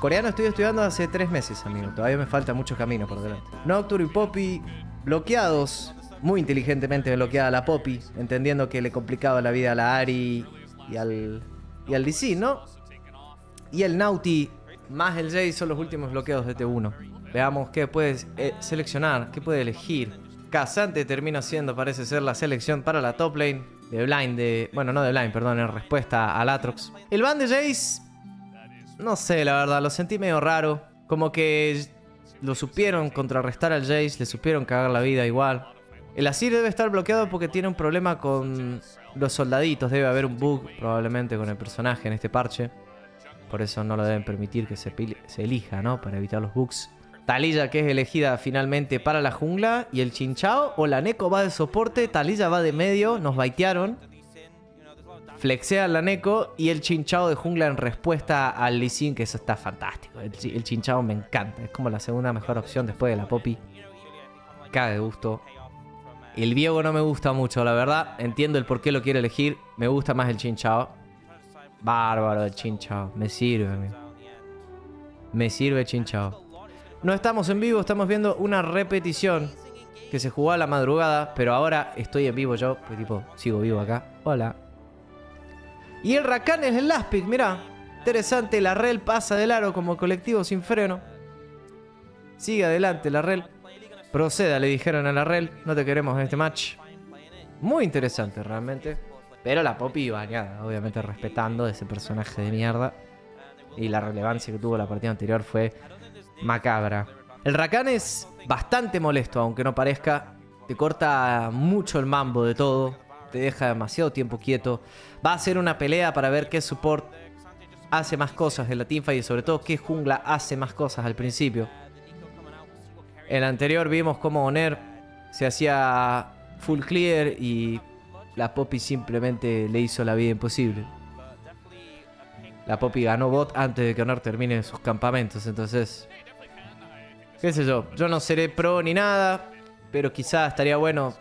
Coreano estoy estudiando hace tres meses, amigo. Todavía me falta mucho camino por delante. Nocturne y Poppy bloqueados. Muy inteligentemente bloqueada la Poppy. Entendiendo que le complicaba la vida a la Ahri y al, y al Lee Sin, ¿no? Y el Nauti más el Jayce son los últimos bloqueados de T uno. Veamos qué puedes eh, seleccionar, qué puede elegir. Kazante termina siendo, parece ser, la selección para la top lane. De blind, de... Bueno, no de blind, perdón, en respuesta al Aatrox. El ban de Jayce... No sé, la verdad, lo sentí medio raro. Como que lo supieron contrarrestar al Jayce, le supieron cagar la vida igual. El Asir debe estar bloqueado porque tiene un problema con los soldaditos. Debe haber un bug probablemente con el personaje en este parche. Por eso no lo deben permitir que se, pile... se elija, ¿no? Para evitar los bugs. Taliyah que es elegida finalmente para la jungla. Y el Xin Zhao o la Neeko va de soporte. Taliyah va de medio. Nos baitearon. Flexean la Neeko. Y el Xin Zhao de jungla en respuesta al Lee Sin. Que eso está fantástico. El, el Xin Zhao me encanta. Es como la segunda mejor opción después de la Poppy. Cae de gusto. El Viego no me gusta mucho, la verdad. Entiendo el por qué lo quiere elegir. Me gusta más el Xin Zhao. Bárbaro el Xin Zhao. Me sirve, amigo. Me sirve el Xin Zhao. No estamos en vivo, estamos viendo una repetición que se jugó a la madrugada, pero ahora estoy en vivo yo, pues tipo, sigo vivo acá. Hola. Y el Rakan es el last pick, mirá. Interesante, la rel pasa del aro como colectivo sin freno. Sigue adelante la rel. Proceda, le dijeron a la rel, no te queremos en este match. Muy interesante realmente. Pero la Poppy bañada, obviamente respetando ese personaje de mierda. Y la relevancia que tuvo la partida anterior fue... macabra. El Rakan es bastante molesto, aunque no parezca. Te corta mucho el mambo de todo. Te deja demasiado tiempo quieto. Va a ser una pelea para ver qué support hace más cosas en la teamfight y sobre todo qué jungla hace más cosas al principio. En el anterior vimos cómo Oner se hacía full clear y la Poppy simplemente le hizo la vida imposible. La Poppy ganó bot antes de que Oner termine sus campamentos, entonces... qué sé yo, yo no seré pro ni nada, pero quizás estaría bueno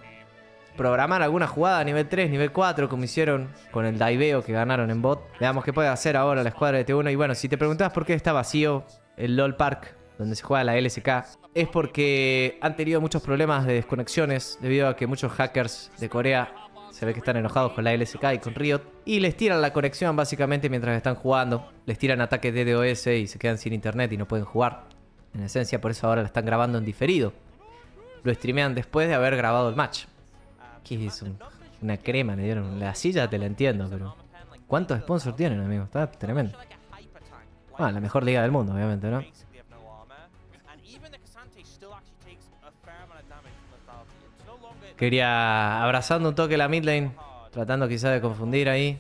programar alguna jugada a nivel tres, nivel cuatro, como hicieron con el diveo que ganaron en bot. Veamos qué puede hacer ahora la escuadra de T uno. Y bueno, si te preguntabas por qué está vacío el LoL Park, donde se juega la L C K, es porque han tenido muchos problemas de desconexiones debido a que muchos hackers de Corea se ve que están enojados con la L C K y con Riot y les tiran la conexión básicamente mientras están jugando. Les tiran ataques de DDoS y se quedan sin internet y no pueden jugar. En esencia, por eso ahora la están grabando en diferido. Lo streamean después de haber grabado el match. ¿Qué es un, una crema? Le dieron la silla, te la entiendo, pero... ¿cuántos sponsors tienen, amigo? Está tremendo. Bueno, la mejor liga del mundo, obviamente, ¿no? Keria abrazando un toque la mid lane. Tratando quizás de confundir ahí.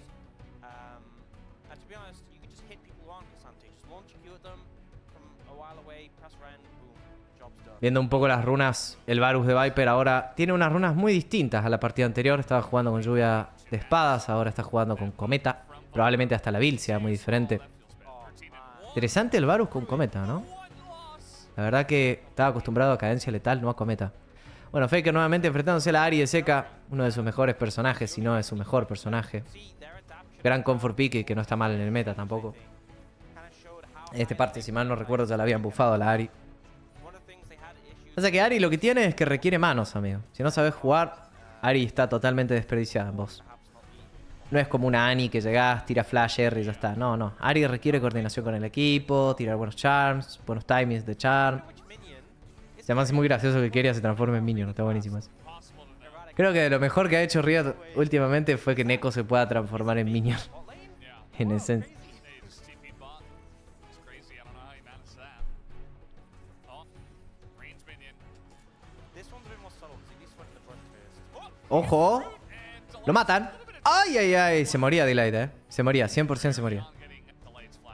Viendo un poco las runas, el Varus de Viper ahora tiene unas runas muy distintas a la partida anterior. Estaba jugando con lluvia de espadas, ahora está jugando con cometa. Probablemente hasta la build sea muy diferente. Interesante el Varus con cometa, ¿no? La verdad que estaba acostumbrado a cadencia letal, no a cometa. Bueno, Faker nuevamente enfrentándose a la Ahri de Zeka. Uno de sus mejores personajes, si no es su mejor personaje. Gran comfort pick que no está mal en el meta tampoco. En este parte, si mal no recuerdo, ya la habían bufado a la Ahri. O sea que Ahri lo que tiene es que requiere manos, amigo. Si no sabes jugar, Ahri está totalmente desperdiciada en vos. No es como una Annie que llegás, tira flash, R y ya está. No, no. Ahri requiere coordinación con el equipo, tirar buenos charms, buenos timings de charm. Además es muy gracioso que Keria se transforme en minion. Está buenísimo eso. Creo que lo mejor que ha hecho Riot últimamente fue que Neeko se pueda transformar en minion. En esencia. ¡Ojo! ¡Lo matan! ¡Ay, ay, ay! Se moría Delight, eh. Se moría, cien por ciento se moría.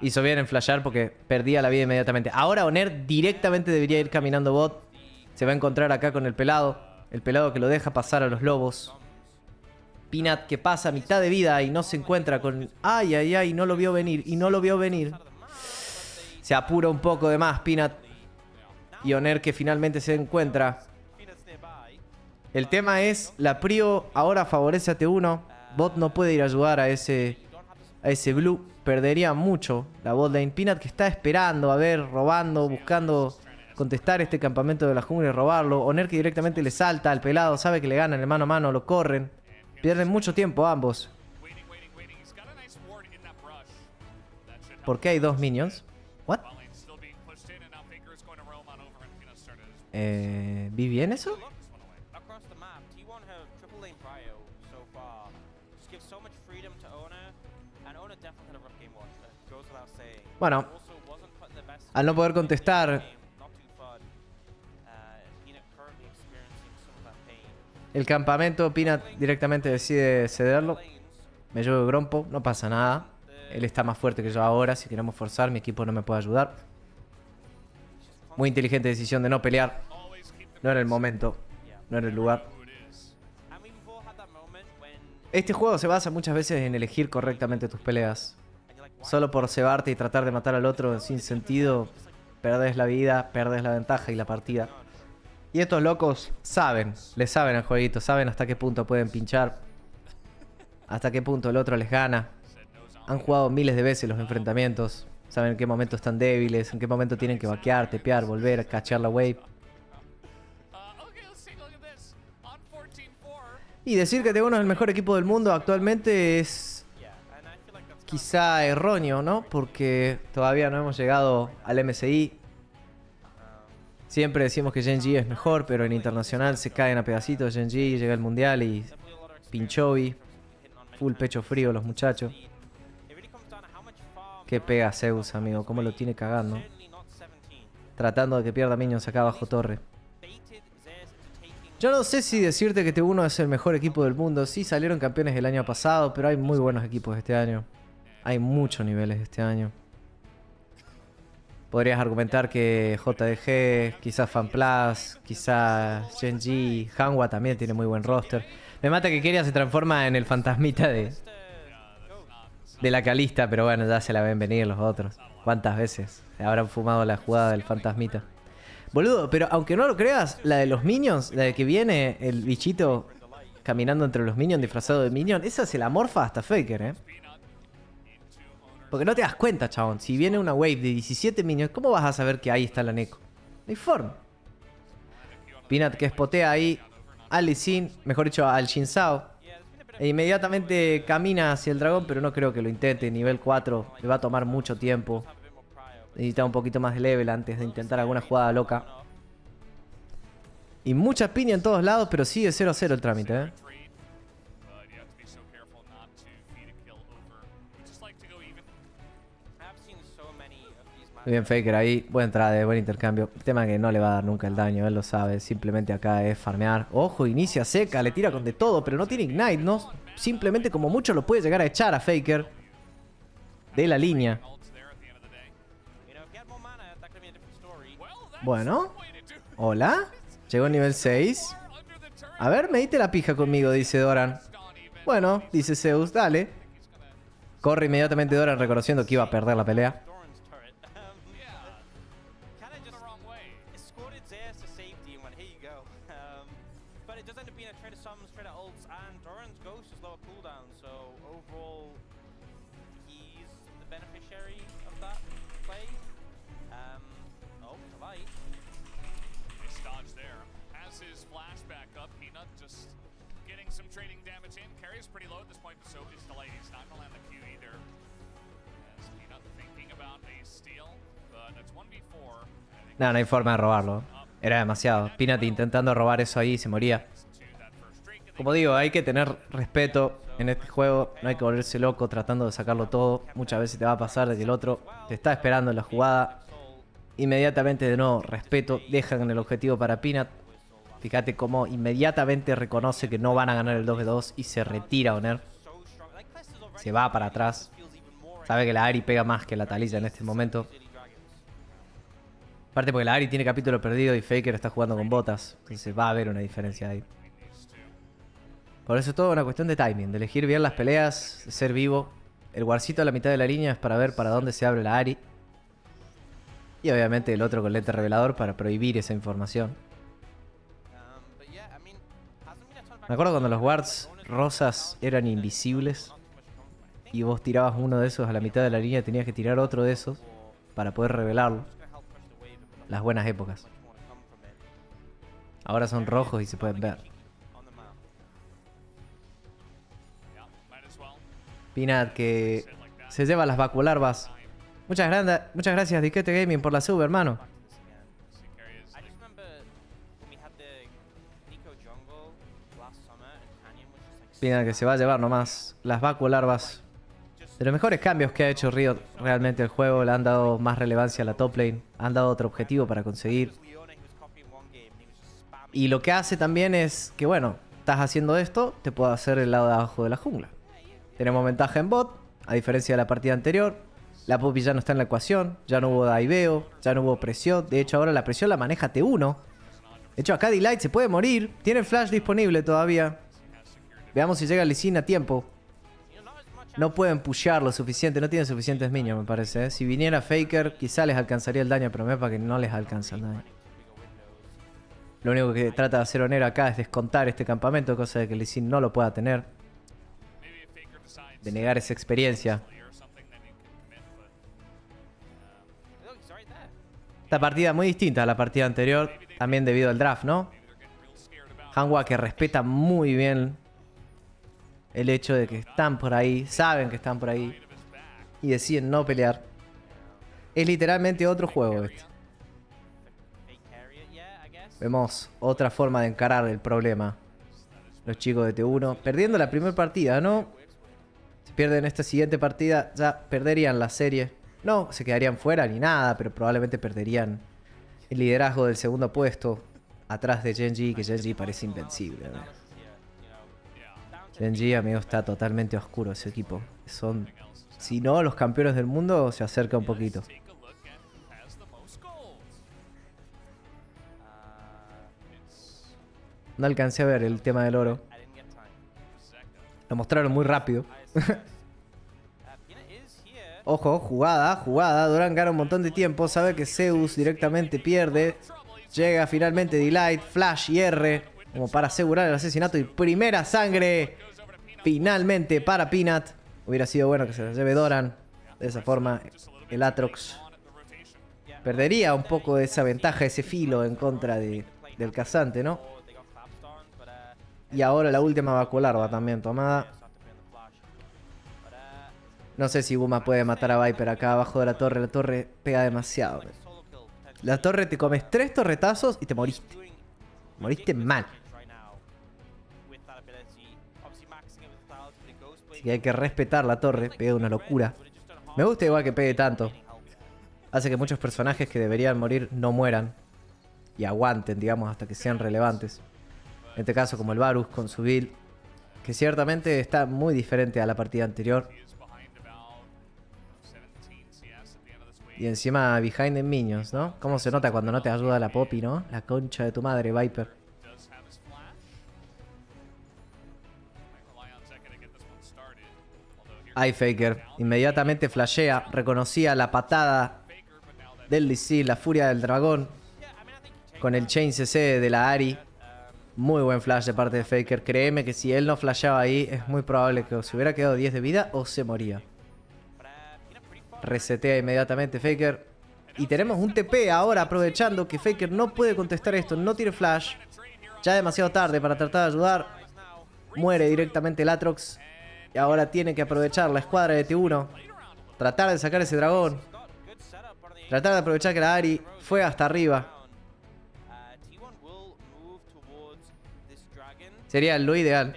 Hizo bien en flashear porque perdía la vida inmediatamente. Ahora Oner directamente debería ir caminando bot. Se va a encontrar acá con el pelado. El pelado que lo deja pasar a los lobos. Peanut que pasa mitad de vida y no se encuentra con... ¡Ay, ay, ay! No lo vio venir. Y no lo vio venir. Se apura un poco de más Peanut. Y Oner que finalmente se encuentra. El tema es... La prio ahora favorece a T uno. Bot no puede ir a ayudar a ese... A ese blue. Perdería mucho la bot lane. Peanut que está esperando, a ver, robando, buscando contestar este campamento de la jungla y robarlo. Oner que directamente le salta al pelado, sabe que le ganan el mano a mano, lo corren. Pierden mucho tiempo ambos. ¿Por qué hay dos minions? ¿What? Eh, ¿Vi bien eso? Bueno, al no poder contestar, el campamento, Peanut directamente decide cederlo. Me llevo el Grompo, no pasa nada. Él está más fuerte que yo ahora, si queremos forzar, mi equipo no me puede ayudar. Muy inteligente decisión de no pelear. No era el momento, no era el lugar. Este juego se basa muchas veces en elegir correctamente tus peleas. Solo por cebarte y tratar de matar al otro sin sentido, perdés la vida, perdés la ventaja y la partida. Y estos locos saben, les saben al jueguito, saben hasta qué punto pueden pinchar, hasta qué punto el otro les gana. Han jugado miles de veces los enfrentamientos, saben en qué momento están débiles, en qué momento tienen que vaquear, tepear, volver, cachar la wave. Y decir que T uno es el mejor equipo del mundo actualmente es... quizá erróneo, ¿no? Porque todavía no hemos llegado al M S I. Siempre decimos que Gen G es mejor, pero en internacional se caen a pedacitos. Gen G llega al mundial y Pinchovi. Full pecho frío los muchachos. Qué pega Zeus, amigo. Cómo lo tiene cagando. Tratando de que pierda minions acá abajo torre. Yo no sé si decirte que T uno es el mejor equipo del mundo. Sí salieron campeones el año pasado, pero hay muy buenos equipos este año. Hay muchos niveles este año. Podrías argumentar que J D G, quizás FanPlus, quizás Gen G, Hanwha también tiene muy buen roster. Me mata que Keria se transforma en el fantasmita de, de la Kalista, pero bueno, ya se la ven venir los otros. ¿Cuántas veces habrán fumado la jugada del fantasmita? Boludo, pero aunque no lo creas, la de los minions, la de que viene el bichito caminando entre los minions disfrazado de minion, esa se la morfa hasta Faker, eh. Porque no te das cuenta, chabón. Si viene una wave de diecisiete minions, ¿cómo vas a saber que ahí está la Neeko? No hay forma. Peanut que espotea ahí a Lee Sin, mejor dicho al Xin Zhao. E inmediatamente camina hacia el dragón, pero no creo que lo intente. Nivel cuatro, le va a tomar mucho tiempo. Necesita un poquito más de level antes de intentar alguna jugada loca. Y mucha piña en todos lados, pero sigue cero a cero el trámite, eh. Muy bien Faker ahí, buen trade, buen intercambio. El tema que no le va a dar nunca el daño, él lo sabe. Simplemente acá es farmear. Ojo, inicia Zeka, le tira con de todo, pero no tiene ignite, ¿no? Simplemente como mucho lo puede llegar a echar a Faker de la línea. Bueno, ¿Hola? Llegó al nivel seis. A ver, medite la pija conmigo, dice Doran. Bueno, dice Zeus, dale. Corre inmediatamente Doran, reconociendo que iba a perder la pelea. No, no hay forma de robarlo. Era demasiado. Peanut intentando robar eso ahí y se moría. Como digo, hay que tener respeto en este juego. No hay que volverse loco tratando de sacarlo todo. Muchas veces te va a pasar de que el otro te está esperando en la jugada. Inmediatamente, de nuevo, respeto. Dejan el objetivo para Peanut. Fíjate cómo inmediatamente reconoce que no van a ganar el dos ve dos y se retira Oner. Se va para atrás. Sabe que la Ahri pega más que la Taliyah en este momento. Aparte porque la Ahri tiene capítulo perdido y Faker está jugando con botas. Entonces va a haber una diferencia ahí. Por eso es todo una cuestión de timing, de elegir bien las peleas, de ser vivo. El guarcito a la mitad de la línea es para ver para dónde se abre la Ahri. Y obviamente el otro con lente revelador para prohibir esa información. Me acuerdo cuando los wards rosas eran invisibles. Y vos tirabas uno de esos a la mitad de la línea y tenías que tirar otro de esos para poder revelarlo. Las buenas épocas. Ahora son rojos y se pueden ver. Peanut que se lleva las vacularvas. Muchas, granda, muchas gracias Disquete Gaming por la sub, hermano. Peanut que se va a llevar nomás las vacularvas. De los mejores cambios que ha hecho Riot realmente el juego, le han dado más relevancia a la top lane, han dado otro objetivo para conseguir. Y lo que hace también es que, bueno, estás haciendo esto, te puedo hacer el lado de abajo de la jungla. Tenemos ventaja en bot, a diferencia de la partida anterior. La Poppy ya no está en la ecuación, ya no hubo daiveo, ya no hubo presión. De hecho, ahora la presión la maneja T uno. De hecho, acá Delight se puede morir, tiene el flash disponible todavía. Veamos si llega Lee Sin a tiempo. No pueden pushear lo suficiente, no tienen suficientes minions, me parece, ¿eh? Si viniera Faker, quizá les alcanzaría el daño, pero me parece que no les alcanza el daño. Lo único que trata de hacer Oner acá es descontar este campamento, cosa de que Lee Sin no lo pueda tener. De negar esa experiencia. Esta partida muy distinta a la partida anterior, también debido al draft, ¿no? Hanwha que respeta muy bien el hecho de que están por ahí, saben que están por ahí y deciden no pelear. Es literalmente otro juego este. Vemos otra forma de encarar el problema. Los chicos de T uno perdiendo la primera partida, ¿no? Si pierden esta siguiente partida ya perderían la serie. No, se quedarían fuera ni nada, pero probablemente perderían el liderazgo del segundo puesto atrás de Gen G, que Gen G parece invencible, ¿no? Gen G, amigo, está totalmente oscuro ese equipo. Son, si no, los campeones del mundo se acerca un poquito. No alcancé a ver el tema del oro. Lo mostraron muy rápido. Ojo, jugada, jugada. Doran gana un montón de tiempo. Sabe que Zeus directamente pierde. Llega finalmente Delight, Flash y R como para asegurar el asesinato y primera sangre. Finalmente para Peanut. Hubiera sido bueno que se la lleve Doran. De esa forma el Aatrox perdería un poco de esa ventaja, ese filo en contra de, del cazante, ¿no? Y ahora la última vacularva también tomada. No sé si Guma puede matar a Viper acá abajo de la torre. La torre pega demasiado. La torre te comes tres torretazos y te moriste. Moriste mal. Así que hay que respetar la torre. Pega una locura. Me gusta igual que pegue tanto. Hace que muchos personajes que deberían morir no mueran. Y aguanten, digamos, hasta que sean relevantes. En este caso como el Varus con su build, que ciertamente está muy diferente a la partida anterior. Y encima behind the minions, ¿no? ¿Cómo se nota cuando no te ayuda la Poppy, no? La concha de tu madre, Viper. Ay, Faker. Inmediatamente flashea. Reconocía la patada del Lee Sin, la furia del dragón. Con el chain C C de la Ahri. Muy buen flash de parte de Faker. Créeme que si él no flasheaba ahí, es muy probable que o se hubiera quedado diez de vida o se moría. Resetea inmediatamente Faker. Y tenemos un T P ahora, aprovechando que Faker no puede contestar esto. No tiene flash. Ya demasiado tarde para tratar de ayudar. Muere directamente el Aatrox. Y ahora tiene que aprovechar la escuadra de T uno. Tratar de sacar ese dragón. Tratar de aprovechar que la Ahri fue hasta arriba. Sería lo ideal.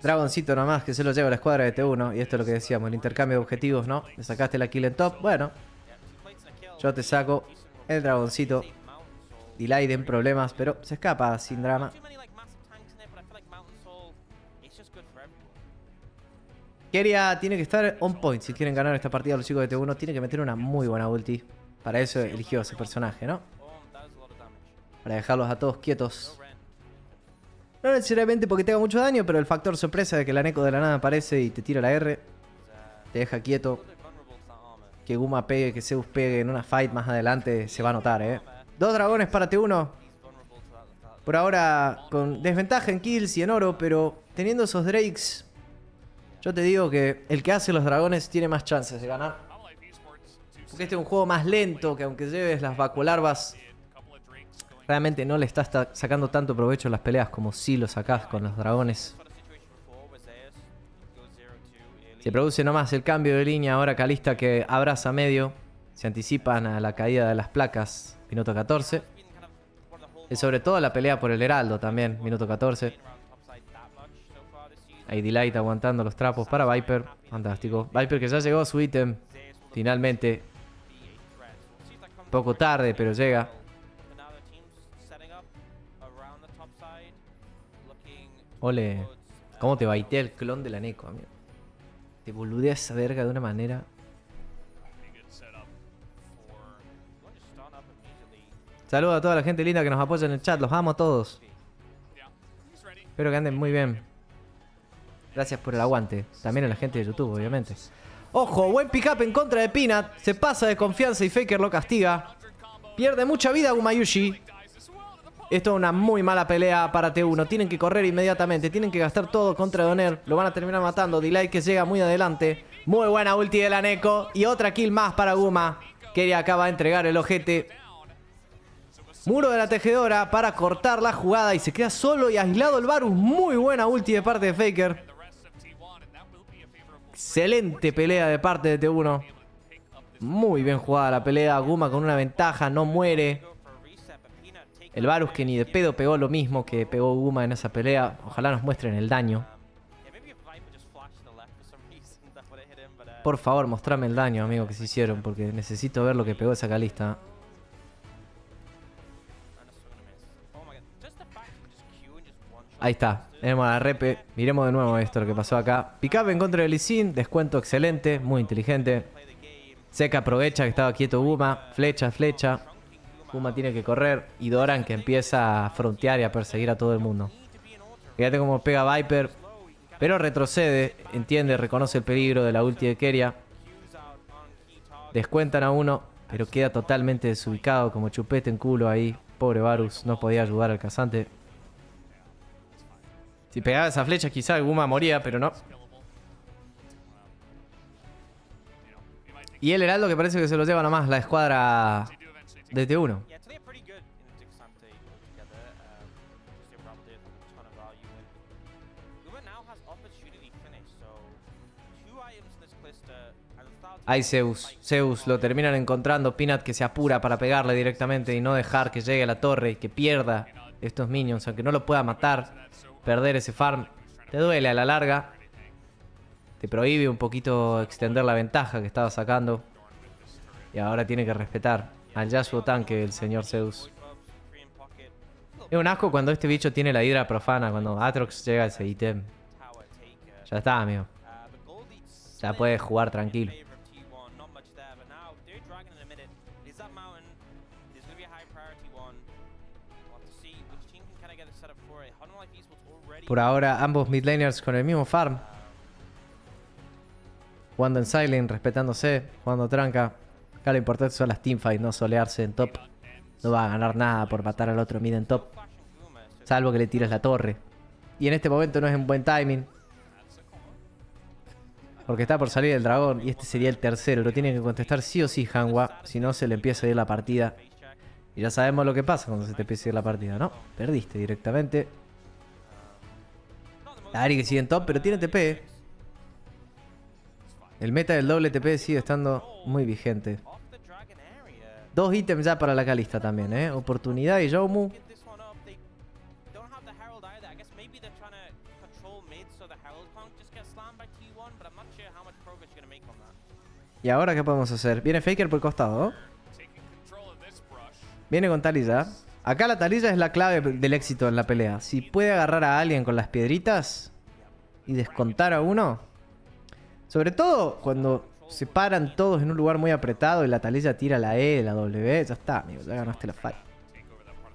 Dragoncito nomás que se lo lleva la escuadra de T uno. Y esto es lo que decíamos, el intercambio de objetivos, ¿no? Le sacaste la kill en top. Bueno, yo te saco el dragoncito. Delight en problemas, pero se escapa sin drama. Keria tiene que estar on point. Si quieren ganar esta partida los chicos de T uno, tienen que meter una muy buena ulti. Para eso eligió a ese personaje, ¿no? Para dejarlos a todos quietos. No necesariamente porque te haga mucho daño, pero el factor sorpresa de que la Neeko de la nada aparece y te tira la R. Te deja quieto. Que Guma pegue, que Zeus pegue en una fight más adelante se va a notar, ¿eh? Dos dragones para T uno. Por ahora con desventaja en kills y en oro, pero teniendo esos drakes... Yo te digo que el que hace los dragones tiene más chances de ganar. Porque este es un juego más lento, que aunque lleves las vacuolarvas, realmente no le estás sacando tanto provecho a las peleas como si lo sacás con los dragones. Se produce nomás el cambio de línea ahora Kalista que abraza medio. Se anticipan a la caída de las placas, minuto catorce. Y sobre todo la pelea por el heraldo también, minuto catorce. Ahí Delight aguantando los trapos para Viper. Fantástico. Viper que ya llegó a su ítem. Finalmente. Poco tarde, pero llega. Ole. ¿Cómo te baitea el clon de la Neeko, amigo? Te boludea esa verga de una manera. Saludos a toda la gente linda que nos apoya en el chat. Los amo a todos. Espero que anden muy bien. Gracias por el aguante. También a la gente de YouTube, obviamente. Ojo, buen pick up en contra de Peanut. Se pasa de confianza y Faker lo castiga. Pierde mucha vida Gumayushi. Esto es una muy mala pelea para T uno. Tienen que correr inmediatamente. Tienen que gastar todo contra Doner. Lo van a terminar matando. Delight que llega muy adelante. Muy buena ulti de la Neeko. Y otra kill más para Guma. Keria acaba de entregar el ojete. Muro de la tejedora para cortar la jugada. Y se queda solo y aislado el Varus. Muy buena ulti de parte de Faker. Excelente pelea de parte de T uno. Muy bien jugada la pelea. Guma con una ventaja, no muere. El Varus que ni de pedo pegó lo mismo que pegó Guma en esa pelea. Ojalá nos muestren el daño. Por favor, mostrame el daño, amigo, que se hicieron. Porque necesito ver lo que pegó esa Kalista. Ahí está. Tenemos la repe. Miremos de nuevo esto, lo que pasó acá. Pick up en contra de Lee Sin. Descuento excelente. Muy inteligente. Zeka aprovecha que estaba quieto Guma. Flecha, flecha. Guma tiene que correr. Y Doran que empieza a frontear y a perseguir a todo el mundo. Fíjate cómo pega Viper. Pero retrocede. Entiende, reconoce el peligro de la ulti de Keria. Descuentan a uno. Pero queda totalmente desubicado como chupete en culo ahí. Pobre Varus. No podía ayudar al cazante. Si pegaba esa flecha quizá Guma moría, pero no. Y el heraldo que parece que se lo lleva nomás la escuadra de T uno. Ay, Zeus. Zeus lo terminan encontrando. Peanut que se apura para pegarle directamente y no dejar que llegue a la torre y que pierda estos minions, aunque no lo pueda matar. Perder ese farm te duele a la larga. Te prohíbe un poquito extender la ventaja que estaba sacando. Y ahora tiene que respetar al Yasuo tanque el señor Zeus. Es un asco cuando este bicho tiene la hidra profana. Cuando Aatrox llega a ese ítem. Ya está, amigo. Ya puedes jugar tranquilo. Por ahora, ambos midlaners con el mismo farm. Jugando en silent, respetándose, jugando tranca. Acá lo importante son las teamfights, no solearse en top. No va a ganar nada por matar al otro mid en top. Salvo que le tires la torre. Y en este momento no es un buen timing. Porque está por salir el dragón y este sería el tercero. Lo tiene que contestar sí o sí Hanwha. Si no, se le empieza a ir la partida. Y ya sabemos lo que pasa cuando se te empieza a ir la partida, ¿no? Perdiste directamente. Ahri que sigue en top, pero tiene T P. El meta del doble T P sigue estando muy vigente. Dos ítems ya para la Kalista también, ¿eh? Oportunidad y Joumu. ¿Y ahora qué podemos hacer? Viene Faker por el costado. Viene con Taliyah. Acá la Taliyah es la clave del éxito en la pelea. Si puede agarrar a alguien con las piedritas y descontar a uno. Sobre todo cuando se paran todos en un lugar muy apretado y la Taliyah tira la E, la W. Ya está, amigo. Ya ganaste la fight.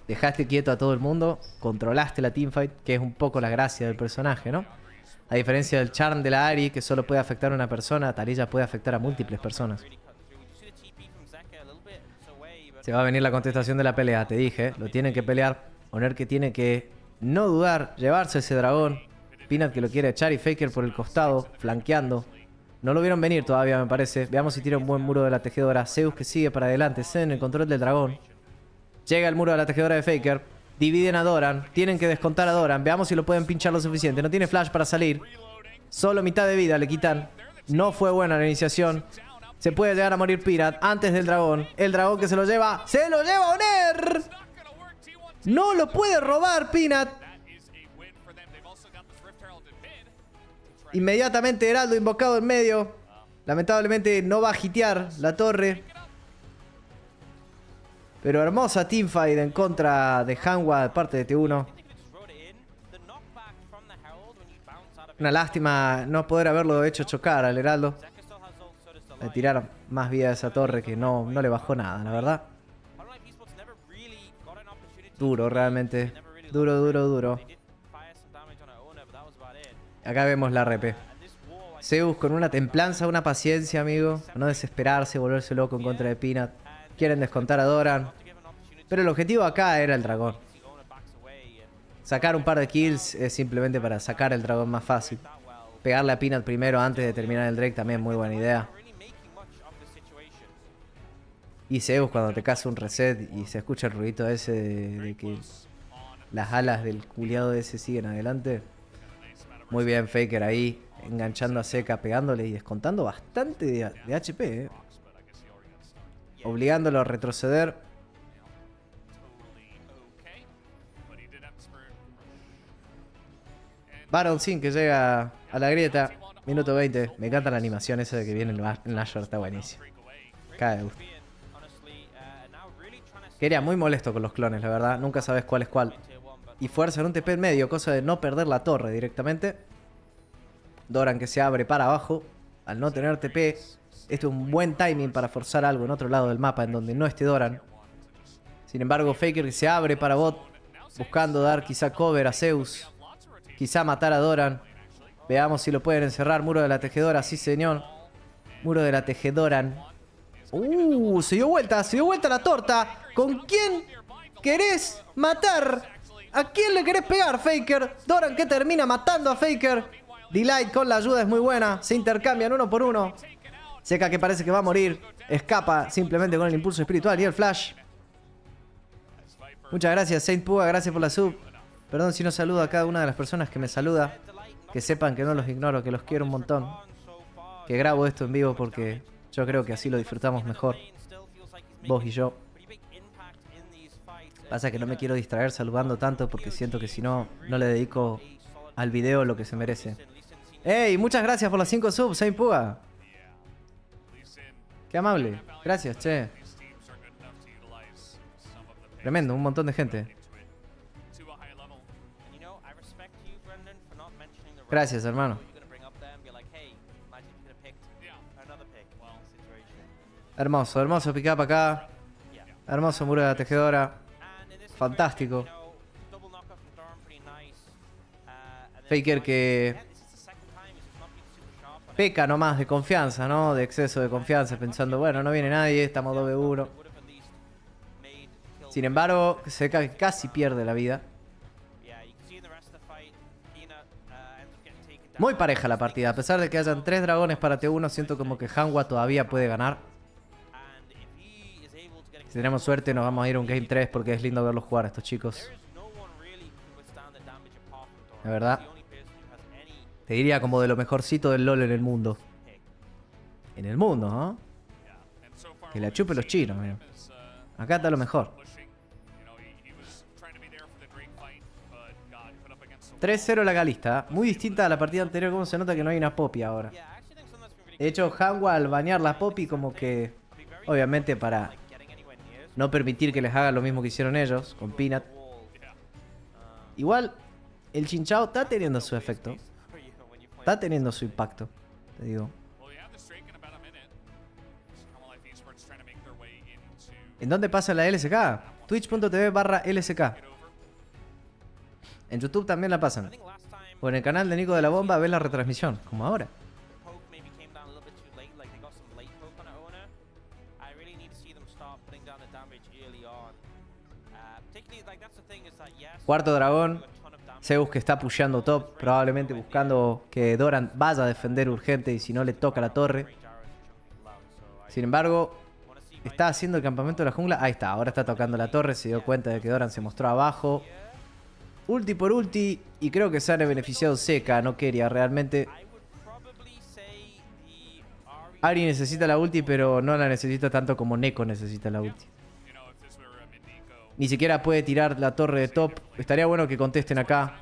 Dejaste quieto a todo el mundo. Controlaste la teamfight, que es un poco la gracia del personaje, ¿no? A diferencia del charm de la Ahri, que solo puede afectar a una persona, Taliyah puede afectar a múltiples personas. Se va a venir la contestación de la pelea, te dije. Lo tienen que pelear. Oner que tiene que no dudar, llevarse ese dragón. Peanut que lo quiere echar y Faker por el costado, flanqueando. No lo vieron venir todavía, me parece. Veamos si tira un buen muro de la tejedora. Zeus que sigue para adelante. Zen en el control del dragón. Llega el muro de la tejedora de Faker. Dividen a Doran. Tienen que descontar a Doran. Veamos si lo pueden pinchar lo suficiente. No tiene flash para salir. Solo mitad de vida le quitan. No fue buena la iniciación. Se puede llegar a morir Pina antes del dragón. El dragón que se lo lleva. ¡Se lo lleva Oner! ¡No lo puede robar Pina! Inmediatamente Heraldo invocado en medio. Lamentablemente no va a hitear la torre. Pero hermosa teamfight en contra de Hanwha de parte de T uno. Una lástima no poder haberlo hecho chocar al Heraldo. De tirar más vida a esa torre que no, no le bajó nada, la verdad. Duro, realmente. Duro, duro, duro. Acá vemos la R P. Zeus con una templanza, una paciencia, amigo. No desesperarse, volverse loco en contra de Peanut. Quieren descontar a Doran. Pero el objetivo acá era el dragón. Sacar un par de kills es simplemente para sacar el dragón más fácil. Pegarle a Peanut primero antes de terminar el Drake también es muy buena idea. Y Zeus cuando te casa un reset y se escucha el ruidito ese de, de que las alas del culiado ese siguen adelante. Muy bien Faker ahí, enganchando a Zeka, pegándole y descontando bastante de, de H P. Eh. Obligándolo a retroceder. Baron Sin que llega a la grieta. Minuto veinte. Me encanta la animación esa de que viene en la short, está buenísimo. Cae de gusto. Keria muy molesto con los clones, la verdad. Nunca sabes cuál es cuál. Y fuerzan un T P en medio, cosa de no perder la torre directamente. Doran que se abre para abajo. Al no tener T P, este es un buen timing para forzar algo en otro lado del mapa en donde no esté Doran. Sin embargo, Faker que se abre para bot, buscando dar quizá cover a Zeus. Quizá matar a Doran. Veamos si lo pueden encerrar. Muro de la tejedora, sí señor. Muro de la tejedora. Uh, se dio vuelta, se dio vuelta la torta. ¿Con quién querés matar? ¿A quién le querés pegar, Faker? Doran que termina matando a Faker. Delight con la ayuda es muy buena. Se intercambian uno por uno. Zeka que parece que va a morir. Escapa simplemente con el impulso espiritual y el flash. Muchas gracias, Saint Puga. Gracias por la sub. Perdón si no saludo a cada una de las personas que me saluda. Que sepan que no los ignoro, que los quiero un montón. Que grabo esto en vivo porque yo creo que así lo disfrutamos mejor. Vos y yo. Pasa que no me quiero distraer saludando tanto porque siento que si no, no le dedico al video lo que se merece. ¡Ey! Muchas gracias por las cinco subs, Saint Puga. ¡Qué amable! Gracias, che. Tremendo, un montón de gente. Gracias, hermano. Hermoso, hermoso pick up acá. Hermoso muro de la tejedora. Fantástico. Faker que peca nomás de confianza, ¿no? De exceso de confianza, pensando, bueno, no viene nadie, estamos dos contra uno. Sin embargo, Zeka casi pierde la vida. Muy pareja la partida. A pesar de que hayan tres dragones para T uno, siento como que Hanwha todavía puede ganar. Si tenemos suerte nos vamos a ir a un game tres porque es lindo verlos jugar a estos chicos. La verdad. Te diría como de lo mejorcito del LoL en el mundo. En el mundo, ¿no? Que la chupen los chinos, mira. Acá está lo mejor. tres cero la Kalista. Muy distinta a la partida anterior. Como se nota que no hay una Poppy ahora. De hecho, Hanwha al bañar la Poppy como que... Obviamente para no permitir que les hagan lo mismo que hicieron ellos con Peanut. Igual, el Xin Zhao está teniendo su efecto. Está teniendo su impacto, te digo. ¿En dónde pasa la L C K? Twitch punto tv barra L C K. En YouTube también la pasan. O en el canal de Nico de la Bomba ves la retransmisión, como ahora. Cuarto dragón. Zeus que está pusheando top, probablemente buscando que Doran vaya a defender urgente y si no le toca la torre. Sin embargo, está haciendo el campamento de la jungla. Ahí está, ahora está tocando la torre. Se dio cuenta de que Doran se mostró abajo. Ulti por ulti. Y creo que se han beneficiado Zeka. No quería realmente. Ahri necesita la ulti, pero no la necesita tanto como Neeko necesita la ulti. Ni siquiera puede tirar la torre de top. Estaría bueno que contesten acá.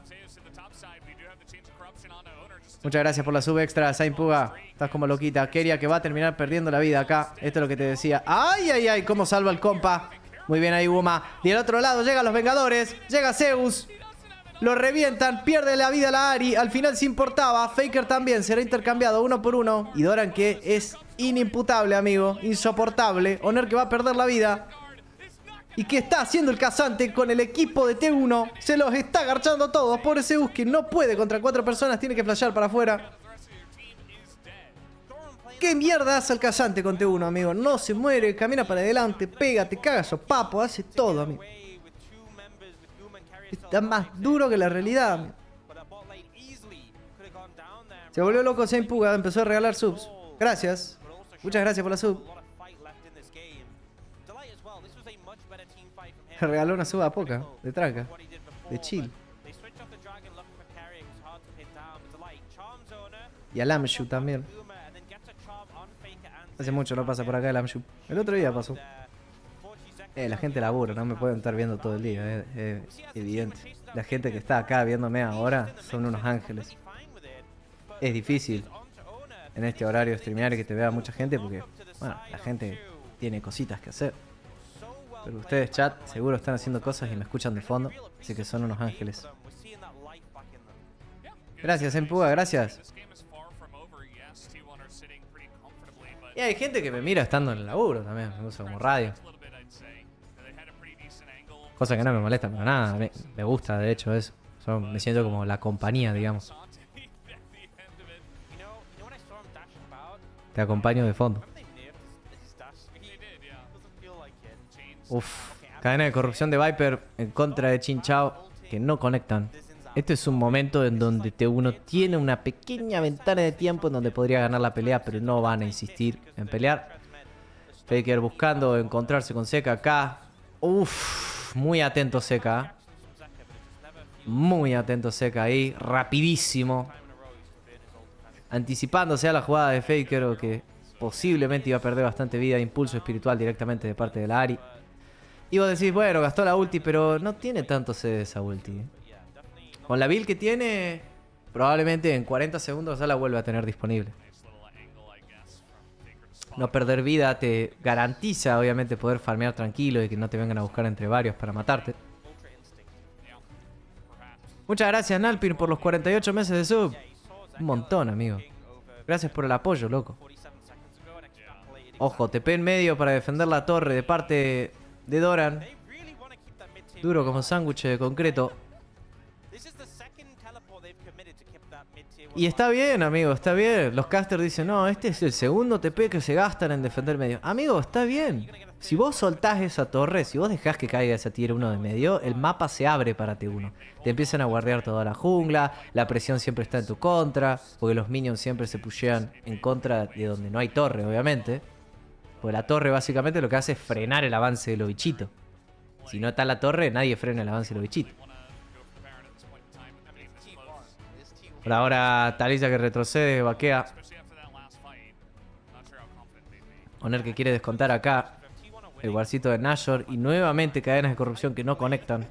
Muchas gracias por la sub extra, Saint Puga. Estás como loquita. Keria que va a terminar perdiendo la vida acá. Esto es lo que te decía. ¡Ay, ay, ay! ¿Cómo salva el compa? Muy bien ahí, Guma. Y al otro lado llegan los Vengadores. Llega Zeus. Lo revientan. Pierde la vida la Ahri. Al final se importaba. Faker también será intercambiado uno por uno. Y Doran que es inimputable, amigo. Insoportable. Oner que va a perder la vida. Y que está haciendo el cazante con el equipo de T uno. Se los está agarchando todos. Pobre Zeus que no puede contra cuatro personas. Tiene que flashear para afuera. ¿Qué mierda hace el cazante con T uno, amigo? No se muere, camina para adelante, pega, te caga su papo, hace todo, amigo. Está más duro que la realidad, amigo. Se volvió loco Saint Puga, empezó a regalar subs. Gracias. Muchas gracias por la sub. Regaló una suba a poca, de tranca, de chill. Y a Lamshu también. Hace mucho no pasa por acá el Lamshu. El otro día pasó. Eh, la gente labura, no me pueden estar viendo todo el día, es eh, eh, evidente. La gente que está acá viéndome ahora son unos ángeles. Es difícil en este horario streamear que te vea mucha gente porque, bueno, la gente tiene cositas que hacer. Pero ustedes, chat, seguro están haciendo cosas y me escuchan de fondo. Así que son unos ángeles. Gracias, Empuga, gracias. Y hay gente que me mira estando en el laburo también. Me usa como radio. Cosa que no me molesta para nada. Me, me gusta, de hecho, eso. Yo me siento como la compañía, digamos. Te acompaño de fondo. Uf, cadena de corrupción de Viper en contra de Xin Zhao, que no conectan. Este es un momento en donde T uno tiene una pequeña ventana de tiempo en donde podría ganar la pelea, pero no van a insistir en pelear. Faker buscando encontrarse con Zeka acá. Uf, muy atento Zeka. Muy atento Zeka ahí, rapidísimo. Anticipándose a la jugada de Faker, o que posiblemente iba a perder bastante vida. Impulso espiritual directamente de parte de la Ahri. Y vos decís, bueno, gastó la ulti, pero no tiene tanto C D esa ulti. Con la build que tiene, probablemente en cuarenta segundos ya la vuelve a tener disponible. No perder vida te garantiza, obviamente, poder farmear tranquilo y que no te vengan a buscar entre varios para matarte. Muchas gracias, Nalpin, por los cuarenta y ocho meses de sub. Un montón, amigo. Gracias por el apoyo, loco. Ojo, T P en medio para defender la torre de parte de Doran. Duro como sándwich de concreto. Y está bien, amigo, está bien. Los casters dicen, no, este es el segundo T P que se gastan en defender medio. Amigo, está bien. Si vos soltás esa torre, si vos dejás que caiga esa tier uno de medio, el mapa se abre para T uno. Te empiezan a guardear toda la jungla, la presión siempre está en tu contra, porque los minions siempre se pushean en contra de donde no hay torre, obviamente. Porque la torre básicamente lo que hace es frenar el avance de los bichitos. Si no está la torre, nadie frena el avance de los bichitos. Por ahora Taliyah que retrocede, vaquea. Oner que quiere descontar acá. El guarcito de Nashor. Y nuevamente cadenas de corrupción que no conectan.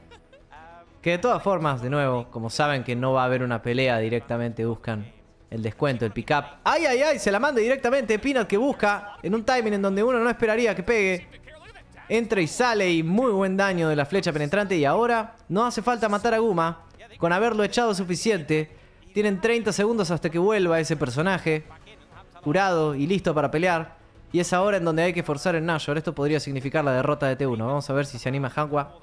Que de todas formas, de nuevo, como saben que no va a haber una pelea, directamente buscan el descuento, el pick up. ¡Ay, ay, ay! Se la manda directamente Peanut, que busca en un timing en donde uno no esperaría que pegue. Entra y sale y muy buen daño de la flecha penetrante. Y ahora no hace falta matar a Guma. Con haberlo echado suficiente. Tienen treinta segundos hasta que vuelva ese personaje curado y listo para pelear. Y es ahora en donde hay que forzar en Nashor. Esto podría significar la derrota de T uno. Vamos a ver si se anima Hanwha.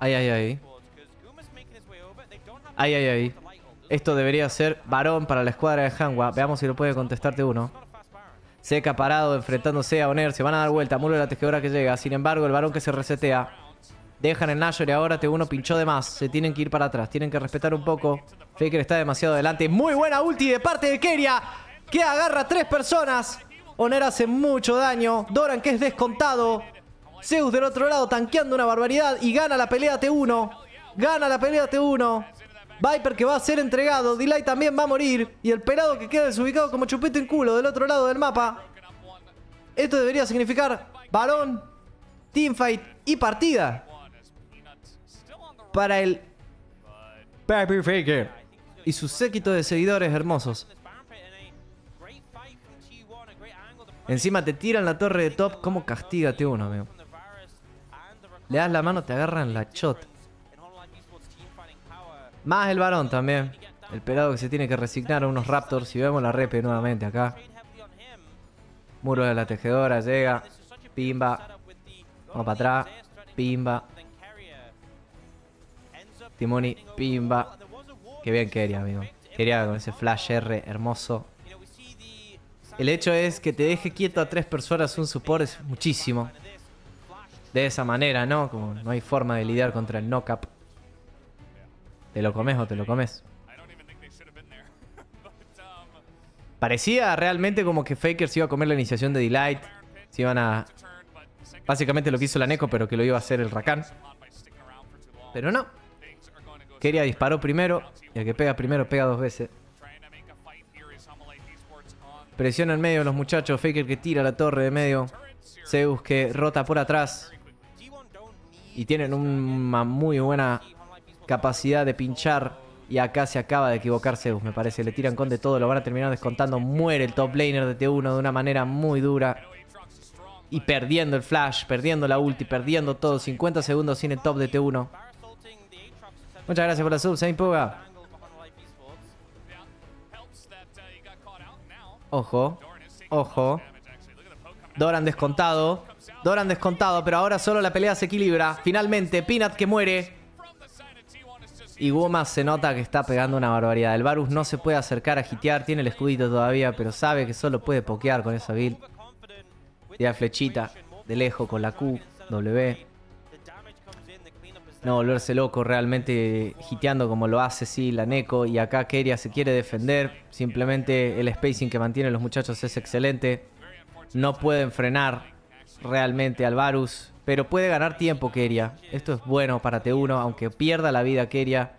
Ay, ay, ay. Ay, ay, ay. Esto debería ser varón para la escuadra de Hanwha. Veamos si lo puede contestar T uno. Zeka parado enfrentándose a Oner. Se van a dar vuelta. Muro de la tejedora que llega. Sin embargo, el varón que se resetea. Dejan el Nashor y ahora T uno pinchó de más. Se tienen que ir para atrás. Tienen que respetar un poco. Faker está demasiado adelante. Muy buena ulti de parte de Keria, que agarra a tres personas. Oner hace mucho daño. Doran que es descontado. Zeus del otro lado tanqueando una barbaridad. Y gana la pelea T uno. Gana la pelea T uno. Viper que va a ser entregado. Delight también va a morir. Y el pelado que queda desubicado como chupito en culo del otro lado del mapa. Esto debería significar varón, teamfight y partida para el Baby Faker y su séquito de seguidores hermosos. Encima te tiran la torre de top. Como castiga T uno, amigo. Le das la mano, te agarran la shot. Más el varón también. El pelado que se tiene que resignar a unos raptors. Y vemos la repe nuevamente acá. Muro de la tejedora, llega. Pimba. Vamos para atrás. Pimba. Timoni, pimba. Qué bien Keria, amigo. Keria con ese flash R hermoso. El hecho es que te deje quieto a tres personas un support es muchísimo. De esa manera, ¿no? Como no hay forma de lidiar contra el knock-up. Te lo comes o te lo comes. Parecía realmente como que Faker se iba a comer la iniciación de Delight. Se iban a... Básicamente lo que hizo la Neeko, pero que lo iba a hacer el Rakan. Pero no. Keria disparó primero, y el que pega primero pega dos veces. Presiona en medio los muchachos, Faker que tira la torre de medio. Zeus que rota por atrás. Y tienen una muy buena capacidad de pinchar. Y acá se acaba de equivocar Zeus, me parece. Le tiran con de todo, lo van a terminar descontando. Muere el top laner de T uno de una manera muy dura. Y perdiendo el flash, perdiendo la ulti, perdiendo todo. cincuenta segundos sin el top de T uno. Muchas gracias por la sub, Saint Puga. Ojo, ojo. Doran descontado. Doran descontado, pero ahora solo la pelea se equilibra. Finalmente, Peanut que muere. Y Guma se nota que está pegando una barbaridad. El Varus no se puede acercar a hitear. Tiene el escudito todavía, pero sabe que solo puede pokear con esa build. Tira flechita de lejos con la Q, W. No volverse loco realmente hiteando como lo hace, sí, la Neeko. Y acá Keria se quiere defender. Simplemente el spacing que mantienen los muchachos es excelente. No pueden frenar realmente al Varus. Pero puede ganar tiempo Keria. Esto es bueno para T uno, aunque pierda la vida Keria.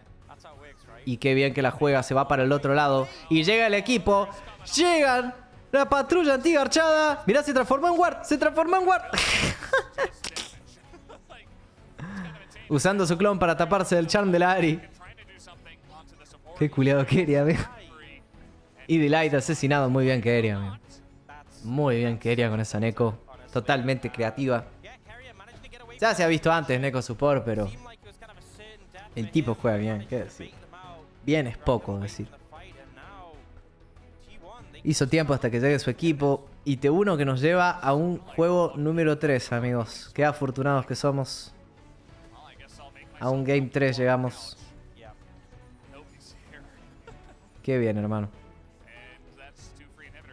Y qué bien que la juega. Se va para el otro lado. Y llega el equipo. Llegan. La patrulla antigarchada. Mirá, se transformó en Ward. Se transformó en Ward. Usando su clon para taparse del charm de la Ahri. Qué culiado Keria, amigo. Y Delight asesinado. Muy bien Keria, amigo. Muy bien Keria con esa Neeko. Totalmente creativa. Ya se ha visto antes Neeko support, pero... El tipo juega bien, qué decir. Bien es poco decir. Hizo tiempo hasta que llegue su equipo. Y T uno que nos lleva a un juego número tres, amigos. Qué afortunados que somos. A un Game tres llegamos. Qué bien, hermano.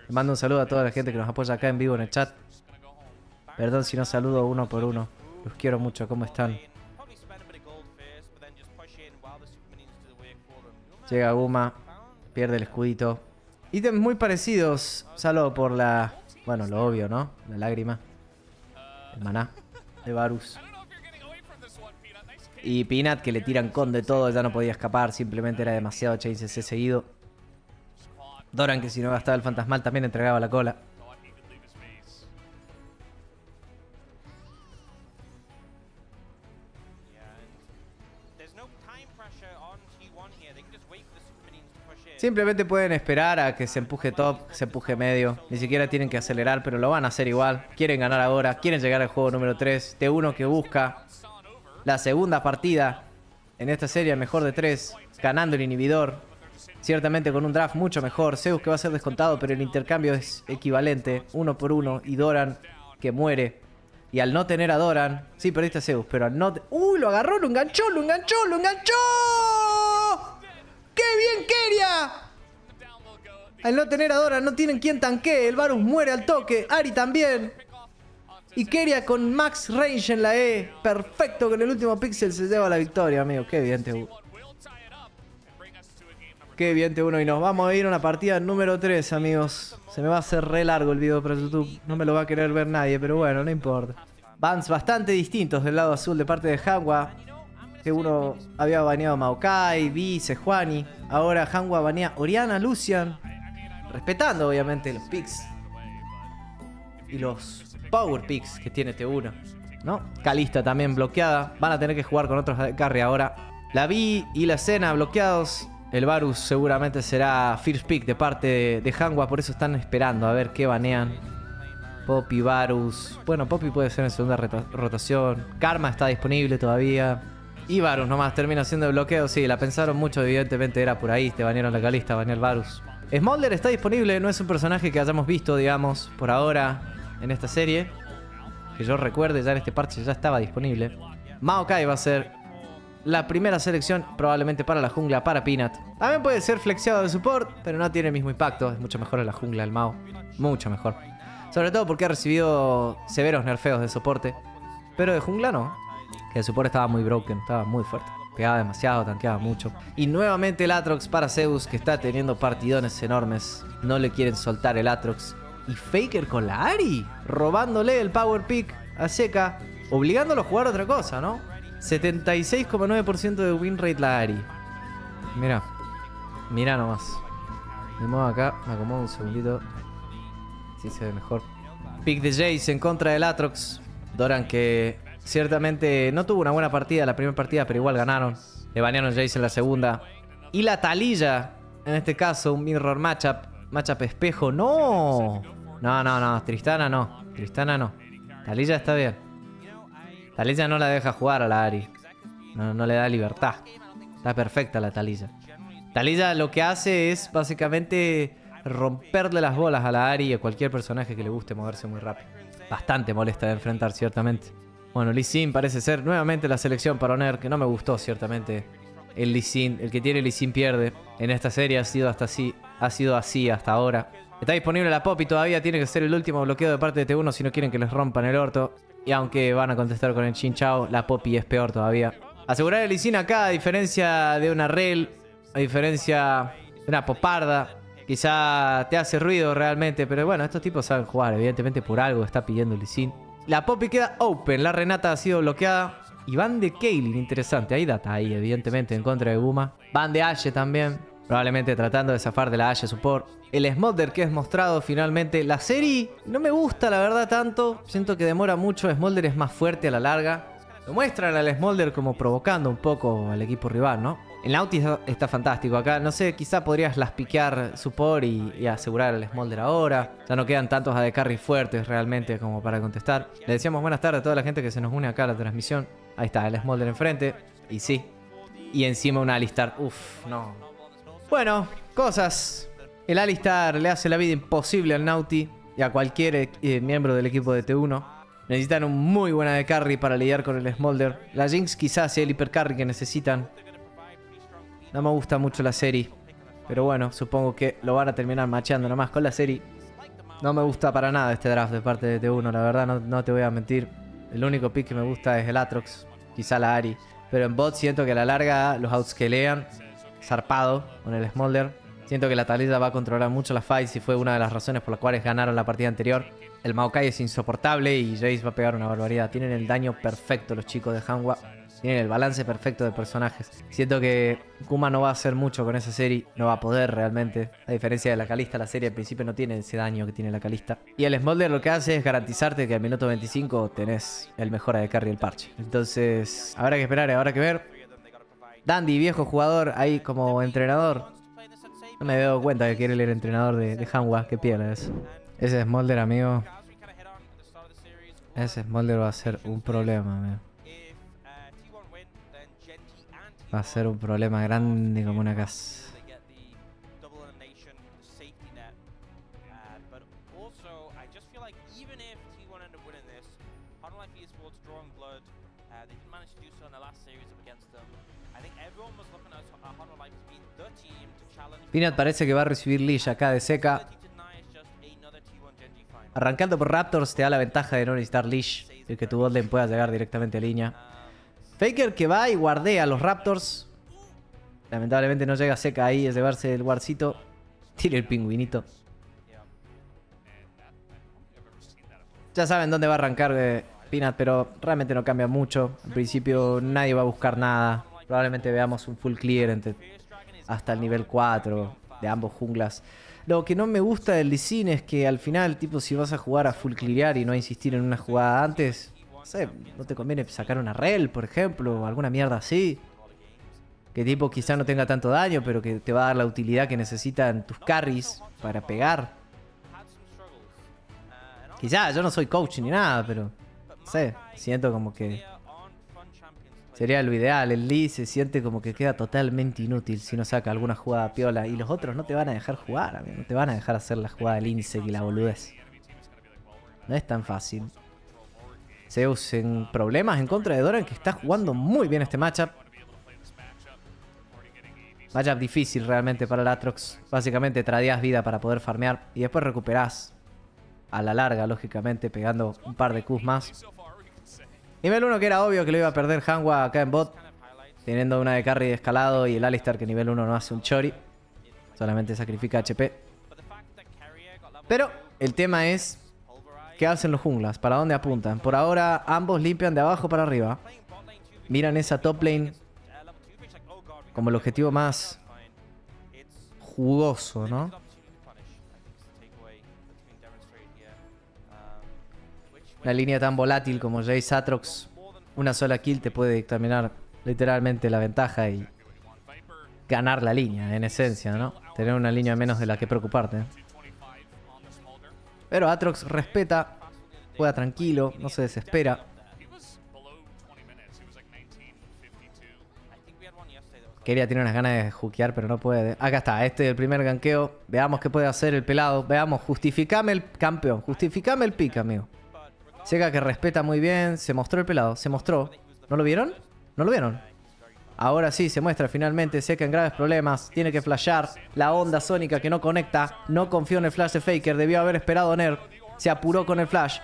Le mando un saludo a toda la gente que nos apoya acá en vivo en el chat. Perdón si no saludo uno por uno. Los quiero mucho. ¿Cómo están? Llega Guma. Pierde el escudito. Ítems muy parecidos, salvo por la... Bueno, lo obvio, ¿no? La lágrima. El maná de Varus. Y Peanut, que le tiran con de todo. Ya no podía escapar. Simplemente era demasiado Jayce ese seguido. Doran, que si no gastaba el fantasmal, también entregaba la cola. Simplemente pueden esperar a que se empuje top, que se empuje medio. Ni siquiera tienen que acelerar, pero lo van a hacer igual. Quieren ganar ahora, quieren llegar al juego número tres. T uno que busca la segunda partida en esta serie, mejor de tres, ganando el inhibidor. Ciertamente con un draft mucho mejor. Zeus que va a ser descontado, pero el intercambio es equivalente, uno por uno. Y Doran que muere. Y al no tener a Doran... Sí, perdiste a Zeus, pero al no... ¡Uy, lo agarró! ¡Lo enganchó! ¡Lo enganchó! ¡Lo enganchó! ¡Qué bien, Keria! Al no tener a Doran no tienen quien tanquee. El Varus muere al toque. Ahri también. Y Keria con max range en la E. Perfecto, con el último pixel se lleva la victoria, amigo. Qué bien T uno. Qué bien T uno. Y nos vamos a ir a una partida número tres, amigos. Se me va a hacer re largo el video para YouTube. No me lo va a querer ver nadie, pero bueno, no importa. Bans bastante distintos del lado azul de parte de Hanwha. Que uno había baneado a Maokai, Vi, Sejuani. Ahora Hanwha banea Oriana, Lucian. Respetando obviamente los picks. Y los power picks que tiene T uno, ¿no? Kalista también bloqueada. Van a tener que jugar con otros carry ahora. La Vi y la Senna bloqueados. El Varus seguramente será first pick de parte de, de Hanwha. Por eso están esperando a ver qué banean. Poppy, Varus. Bueno, Poppy puede ser en segunda rotación. Karma está disponible todavía. Y Varus nomás termina siendo bloqueo. Sí, la pensaron mucho, evidentemente era por ahí. Te banearon la Kalista, banearon Varus. Smolder está disponible, no es un personaje que hayamos visto, digamos, por ahora en esta serie. Que yo recuerde, ya en este parche ya estaba disponible. Maokai va a ser la primera selección, probablemente para la jungla, para Peanut. También puede ser flexeado de support, pero no tiene el mismo impacto. Es mucho mejor en la jungla el Mao. Mucho mejor. Sobre todo porque ha recibido severos nerfeos de soporte. Pero de jungla no. Que el support estaba muy broken, estaba muy fuerte. Pegaba demasiado, tanqueaba mucho. Y nuevamente el Aatrox para Zeus, que está teniendo partidones enormes. No le quieren soltar el Aatrox. Y Faker con la Ahri, robándole el power pick a Zeka, obligándolo a jugar otra cosa, ¿no? setenta y seis coma nueve por ciento de win rate la Ahri. Mirá, mirá nomás. Me muevo acá, me acomodo un segundito. Si se ve mejor. Pick de Jayce en contra del Aatrox. Doran que... Ciertamente no tuvo una buena partida la primera partida, pero igual ganaron. Le banearon Jayce en la segunda. Y la Taliyah, en este caso, un mirror matchup. Matchup espejo. ¡No! No, no, no. Tristana no. Tristana no. Taliyah está bien. Taliyah no la deja jugar a la Ahri. No, no le da libertad. Está perfecta la Taliyah. Taliyah lo que hace es básicamente romperle las bolas a la Ahri y a cualquier personaje que le guste moverse muy rápido. Bastante molesta de enfrentar, ciertamente. Bueno, Lee Sin parece ser nuevamente la selección para Oner, que no me gustó ciertamente el Lee Sin. El que tiene Lee Sin pierde. En esta serie ha sido hasta así, ha sido así hasta ahora. Está disponible la Poppy todavía, tiene que ser el último bloqueo de parte de T uno si no quieren que les rompan el orto. Y aunque van a contestar con el Xin Zhao, la Poppy es peor todavía. Asegurar el Lee Sin acá, a diferencia de una Rel, a diferencia de una Poparda, quizá te hace ruido realmente, pero bueno, estos tipos saben jugar, evidentemente por algo está pidiendo el Lee Sin. La Poppy queda open, la Renata ha sido bloqueada. Y van de Kaylin, interesante. Hay data ahí, evidentemente, en contra de Guma. Van de Ashe también, probablemente tratando de zafar de la Ashe support. El Smolder que es mostrado finalmente. La serie no me gusta, la verdad, tanto. Siento que demora mucho, Smolder es más fuerte a la larga. Lo muestran al Smolder como provocando un poco al equipo rival, ¿no? El Nauti está fantástico acá. No sé, quizá podrías las piquear support y, y asegurar el Smolder ahora. Ya no quedan tantos A D carry fuertes realmente como para contestar. Le decíamos buenas tardes a toda la gente que se nos une acá a la transmisión. Ahí está, el Smolder enfrente. Y sí. Y encima una Alistar. Uf, no. Bueno, cosas El Alistar le hace la vida imposible al Nauti y a cualquier eh, miembro del equipo de T uno. Necesitan un muy buena de carry para lidiar con el Smolder. La Jinx quizás sea el hipercarry que necesitan. No me gusta mucho la serie, pero bueno, supongo que lo van a terminar macheando nomás con la serie. No me gusta para nada este draft de parte de T uno, la verdad, no, no te voy a mentir. El único pick que me gusta es el Aatrox, quizá la Ahri. Pero en bot siento que a la larga los outscalean, zarpado con el Smolder. Siento que la Taliyah va a controlar mucho las fights y fue una de las razones por las cuales ganaron la partida anterior. El Maokai es insoportable y Jayce va a pegar una barbaridad. Tienen el daño perfecto los chicos de Hanwha. Tienen el balance perfecto de personajes. Siento que Kuma no va a hacer mucho con esa serie. No va a poder realmente. A diferencia de la Kalista, la serie al principio no tiene ese daño que tiene la Kalista. Y el Smolder lo que hace es garantizarte que al minuto veinticinco tenés el mejora de carry el parche. Entonces, habrá que esperar, habrá que ver. Dandy, viejo jugador, ahí como entrenador. No me he dado cuenta que quiere el entrenador de, de Hanwha. Qué pierda eso. Ese Smolder, amigo. Ese Smolder va a ser un problema, amigo. Va a ser un problema grande como una casa. Peanut parece que va a recibir Lee acá de Zeka. Arrancando por Raptors te da la ventaja de no necesitar Leash, de que tu botlane pueda llegar directamente a línea. Faker que va y guardea a los Raptors. Lamentablemente no llega Zeka ahí a llevarse el guardcito. Tira el pingüinito. Ya saben dónde va a arrancar eh, Peanut, pero realmente no cambia mucho. Al principio nadie va a buscar nada. Probablemente veamos un full clear entre, hasta el nivel cuatro de ambos junglas. Lo que no me gusta del Lee Sin es que al final, tipo, si vas a jugar a full clear y no insistir en una jugada antes, no sé, no te conviene sacar una rel, por ejemplo, o alguna mierda así. Que tipo quizá no tenga tanto daño, pero que te va a dar la utilidad que necesitan tus carries para pegar. Quizá, yo no soy coach ni nada, pero no sé, siento como que sería lo ideal. El Lee se siente como que queda totalmente inútil si no saca alguna jugada piola. Y los otros no te van a dejar jugar, amigo. No te van a dejar hacer la jugada del Insect y la boludez. No es tan fácil. Zeus en problemas en contra de Doran, que está jugando muy bien este matchup. Matchup difícil realmente para el Aatrox. Básicamente tradeás vida para poder farmear y después recuperás a la larga, lógicamente, pegando un par de Qs más. Nivel uno que era obvio que lo iba a perder Hanwha acá en bot, teniendo una de carry de escalado y el Alistar que nivel uno no hace un chori. Solamente sacrifica H P. Pero el tema es, ¿qué hacen los junglas? ¿Para dónde apuntan? Por ahora ambos limpian de abajo para arriba. Miran esa top lane como el objetivo más jugoso, ¿no? Una línea tan volátil como Jayce Aatrox. Una sola kill te puede determinar literalmente la ventaja y ganar la línea, en esencia, ¿no? Tener una línea menos de la que preocuparte. Pero Aatrox respeta, juega tranquilo, no se desespera. Keria tiene unas ganas de jukear, pero no puede. Acá está, este es el primer ganqueo. Veamos qué puede hacer el pelado. Veamos, justificame el campeón, justificame el pick, amigo. Zeka que respeta muy bien, se mostró el pelado, se mostró. ¿No lo vieron? ¿No lo vieron? Ahora sí, se muestra finalmente. Zeka en graves problemas. Tiene que flashear. La onda sónica que no conecta. No confió en el flash de Faker. Debió haber esperado a Oner. Se apuró con el flash.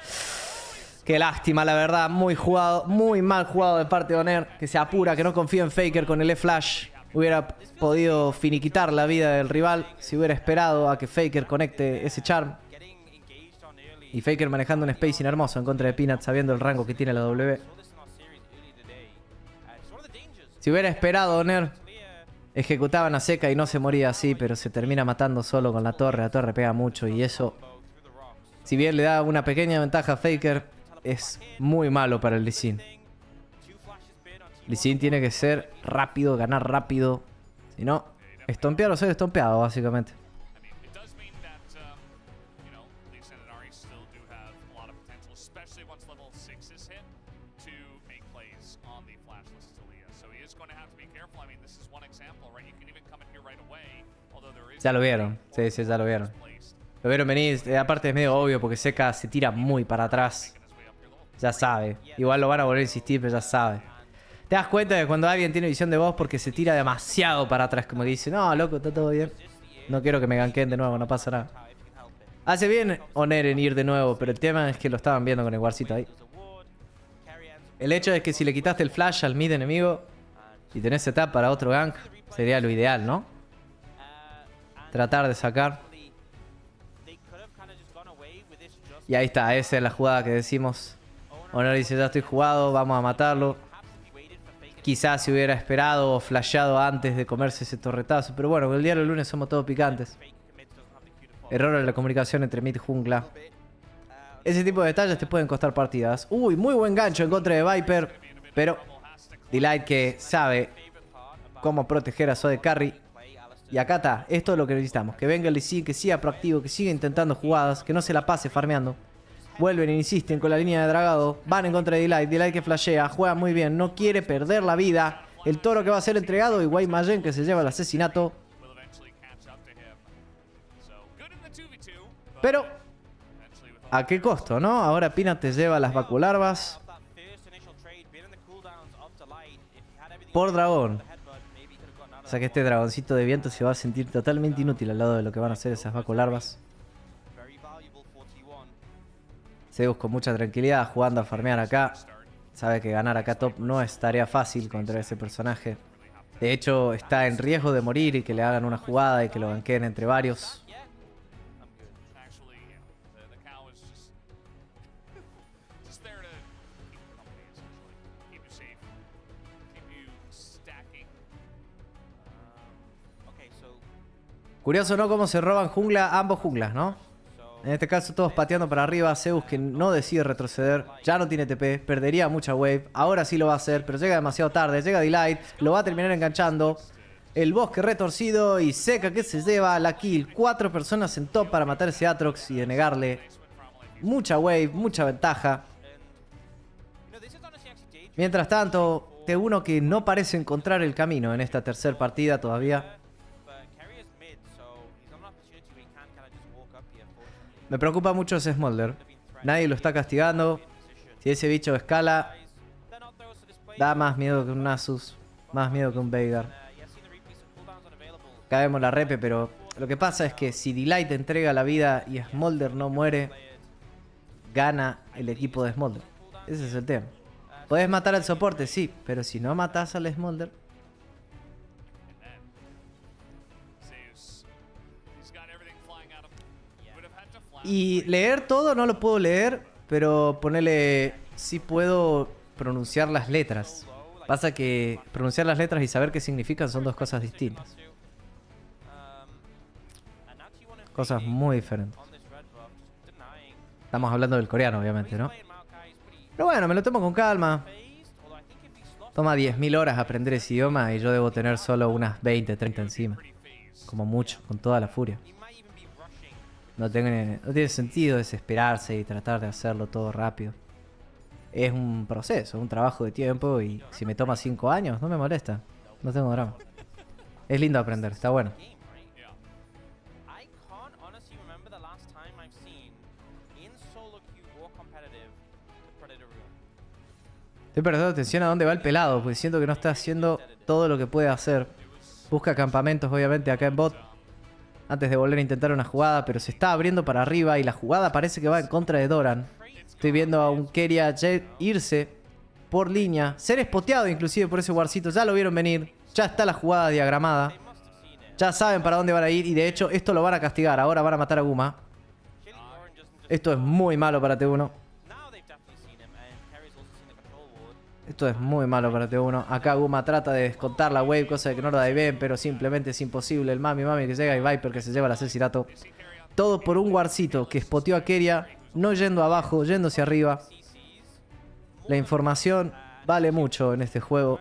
Qué lástima, la verdad. Muy jugado, muy mal jugado de parte de Oner. Que se apura, que no confía en Faker con el E-Flash. Hubiera podido finiquitar la vida del rival si hubiera esperado a que Faker conecte ese charm. Y Faker manejando un spacing hermoso en contra de Peanut, sabiendo el rango que tiene la W. Si hubiera esperado Oner, ejecutaban a Zeka y no se moría así, pero se termina matando solo con la torre. La torre pega mucho y eso, si bien le da una pequeña ventaja a Faker, es muy malo para el Lee Sin. Lee Sin tiene que ser rápido, ganar rápido. Si no, estompear o ser estompeado, básicamente. Ya lo vieron, sí, sí, ya lo vieron. Lo vieron venir, aparte es medio obvio porque Zeka se tira muy para atrás. Ya sabe, igual lo van a volver a insistir, pero ya sabe. Te das cuenta de cuando alguien tiene visión de voz porque se tira demasiado para atrás, como que dice, no, loco, está todo bien. No quiero que me ganquen de nuevo, no pasa nada. Hace bien Oner en ir de nuevo, pero el tema es que lo estaban viendo con el guarcito ahí. El hecho es que si le quitaste el flash al mid enemigo y tenés setup para otro gank, sería lo ideal, ¿no? Tratar de sacar. Y ahí está, esa es la jugada que decimos. Oner dice, ya estoy jugado, vamos a matarlo. Quizás si hubiera esperado o flasheado antes de comerse ese torretazo. Pero bueno, el día del lunes somos todos picantes. Error en la comunicación entre mid jungla. Ese tipo de detalles te pueden costar partidas. Uy, muy buen gancho en contra de Viper. Pero Delight, que sabe cómo proteger a Sode Carry. Y acá está, esto es lo que necesitamos. Que venga el Lee Sin, que siga proactivo, que siga intentando jugadas, que no se la pase farmeando. Vuelven e insisten con la línea de dragado. Van en contra de Delight. Delight que flashea. Juega muy bien. No quiere perder la vida. El toro que va a ser entregado. Y Wei Mayen que se lleva el asesinato. Pero, ¿a qué costo, no? Ahora Pina te lleva las vacularvas. Por dragón. O sea que este dragoncito de viento se va a sentir totalmente inútil al lado de lo que van a hacer esas vacularvas. Zeus con mucha tranquilidad jugando a farmear acá. Sabe que ganar acá top no es tarea fácil contra ese personaje. De hecho, está en riesgo de morir y que le hagan una jugada y que lo banqueen entre varios. Curioso, ¿no? Cómo se roban jungla, ambos junglas, ¿no? En este caso todos pateando para arriba. Zeus que no decide retroceder. Ya no tiene T P. Perdería mucha wave. Ahora sí lo va a hacer. Pero llega demasiado tarde. Llega Delight. Lo va a terminar enganchando. El bosque retorcido. Y Zeka que se lleva la kill. Cuatro personas en top para matar ese Aatrox. Y denegarle mucha wave. Mucha ventaja. Mientras tanto, T uno que no parece encontrar el camino en esta tercera partida todavía. Me preocupa mucho ese Smolder. Nadie lo está castigando. Si ese bicho escala, da más miedo que un Nasus. Más miedo que un Veigar. Caemos la repe, pero lo que pasa es que si Delight entrega la vida y Smolder no muere, gana el equipo de Smolder. Ese es el tema. Podés matar al soporte, sí, pero si no matás al Smolder... Y leer todo no lo puedo leer, pero ponele, sí puedo pronunciar las letras. Pasa que pronunciar las letras y saber qué significan son dos cosas distintas. Cosas muy diferentes. Estamos hablando del coreano, obviamente, ¿no? Pero bueno, me lo tomo con calma. Toma diez mil horas aprender ese idioma y yo debo tener solo unas veinte, treinta encima. Como mucho, con toda la furia. No tiene, no tiene sentido desesperarse y tratar de hacerlo todo rápido. Es un proceso, un trabajo de tiempo y si me toma cinco años no me molesta. No tengo drama. Es lindo aprender, está bueno. Estoy prestando atención a dónde va el pelado, porque siento que no está haciendo todo lo que puede hacer. Busca campamentos obviamente acá en bot. Antes de volver a intentar una jugada, pero se está abriendo para arriba y la jugada parece que va en contra de Doran. Estoy viendo a un Keria irse por línea, ser espoteado inclusive por ese guarcito. Ya lo vieron venir, ya está la jugada diagramada. Ya saben para dónde van a ir y de hecho esto lo van a castigar. Ahora van a matar a Guma. Esto es muy malo para T uno. Esto es muy malo para T uno. Acá Guma trata de descontar la wave, cosa de que no lo da bien, pero simplemente es imposible. El mami mami que llega y Viper que se lleva el asesinato. Todo por un guarcito que espoteó a Keria, no yendo abajo, yéndose arriba. La información vale mucho en este juego.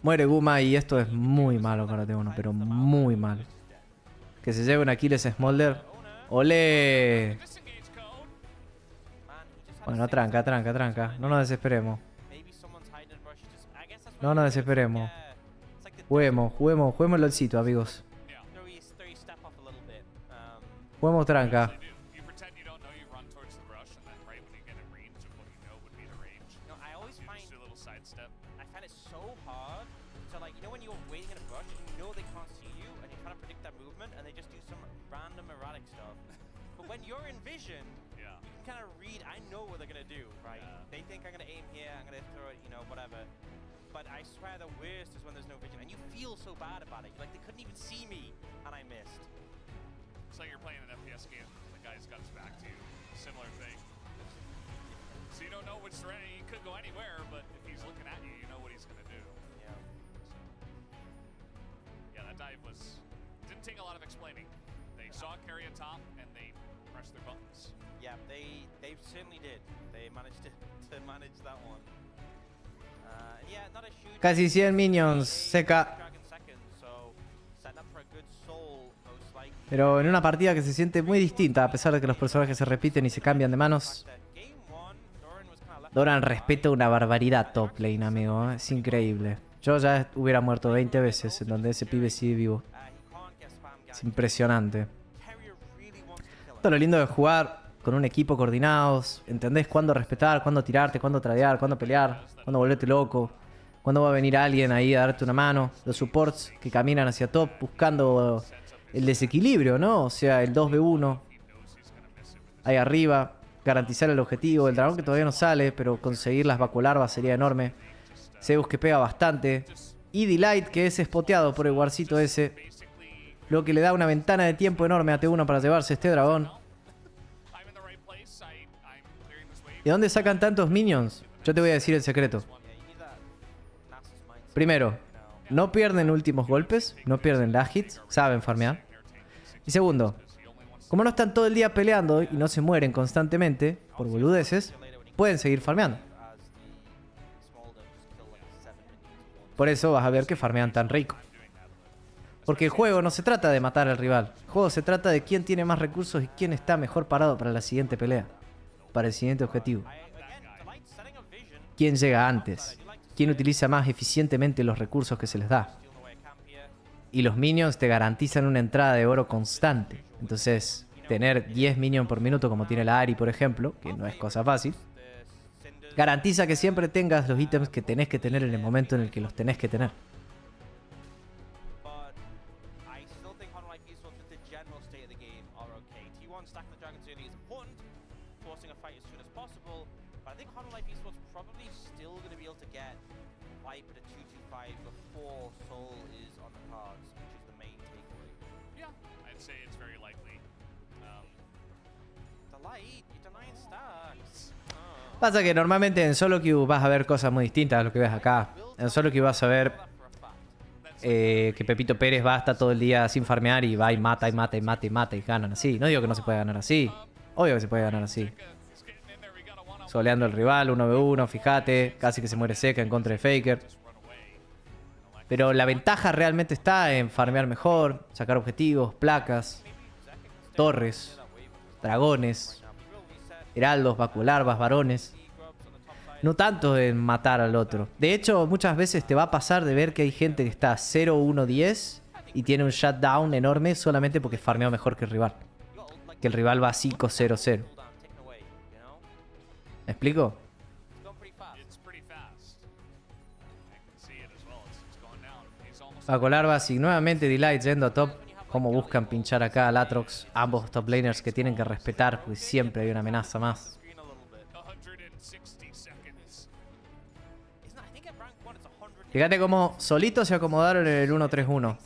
Muere Guma y esto es muy malo para T uno, pero muy malo. Que se lleve un Aquiles Smolder. ¡Olé! Bueno, tranca, tranca, tranca. No nos desesperemos. No nos desesperemos. Juguemos, juguemos, juguemos LOLcito, amigos. Juguemos tranca. Casi cien minions, Zeka. Pero en una partida que se siente muy distinta, a pesar de que los personajes se repiten y se cambian de manos. Doran respeta una barbaridad top lane, amigo. Es increíble. Yo ya hubiera muerto veinte veces en donde ese pibe sigue vivo. Es impresionante. Todo lo lindo de jugar con un equipo coordinados. Entendés cuándo respetar, cuándo tirarte, cuándo tradear, cuándo pelear, cuándo volverte loco. Cuando va a venir alguien ahí a darte una mano. Los supports que caminan hacia top buscando el desequilibrio, ¿no? O sea, el dos ve uno. Ahí arriba. Garantizar el objetivo. El dragón que todavía no sale, pero conseguir las vacuolarvas sería enorme. Zeus que pega bastante. Y Delight que es espoteado por el guarcito ese. Lo que le da una ventana de tiempo enorme a T uno para llevarse este dragón. ¿De dónde sacan tantos minions? Yo te voy a decir el secreto. Primero, no pierden últimos golpes, no pierden las hits, saben farmear. Y segundo, como no están todo el día peleando y no se mueren constantemente por boludeces, pueden seguir farmeando. Por eso vas a ver que farmean tan rico. Porque el juego no se trata de matar al rival. El juego se trata de quién tiene más recursos y quién está mejor parado para la siguiente pelea. Para el siguiente objetivo. ¿Quién llega antes? ¿Quién utiliza más eficientemente los recursos que se les da? Y los minions te garantizan una entrada de oro constante. Entonces, tener diez minions por minuto, como tiene la Ahri, por ejemplo, que no es cosa fácil, garantiza que siempre tengas los ítems que tenés que tener en el momento en el que los tenés que tener. Pasa que normalmente en solo queue vas a ver cosas muy distintas a lo que ves acá. En solo queue vas a ver eh, que Pepito Pérez va hasta todo el día sin farmear y va y mata y mata y mata y mata y ganan así. No digo que no se puede ganar así. Obvio que se puede ganar así. Soleando al rival, uno ve uno, fíjate. Casi que se muere Zeka en contra de Faker. Pero la ventaja realmente está en farmear mejor, sacar objetivos, placas, torres, dragones, heraldos, vacuolarvas, varones. No tanto en matar al otro. De hecho, muchas veces te va a pasar de ver que hay gente que está cero uno diez y tiene un shutdown enorme solamente porque farmeó mejor que el rival. Que el rival va cinco cero cero. ¿Me explico? Vacuolarvas y nuevamente Delight yendo a top. Cómo buscan pinchar acá al Aatrox. Ambos top laners que tienen que respetar, pues siempre hay una amenaza más. Fíjate cómo solitos se acomodaron en el uno tres uno.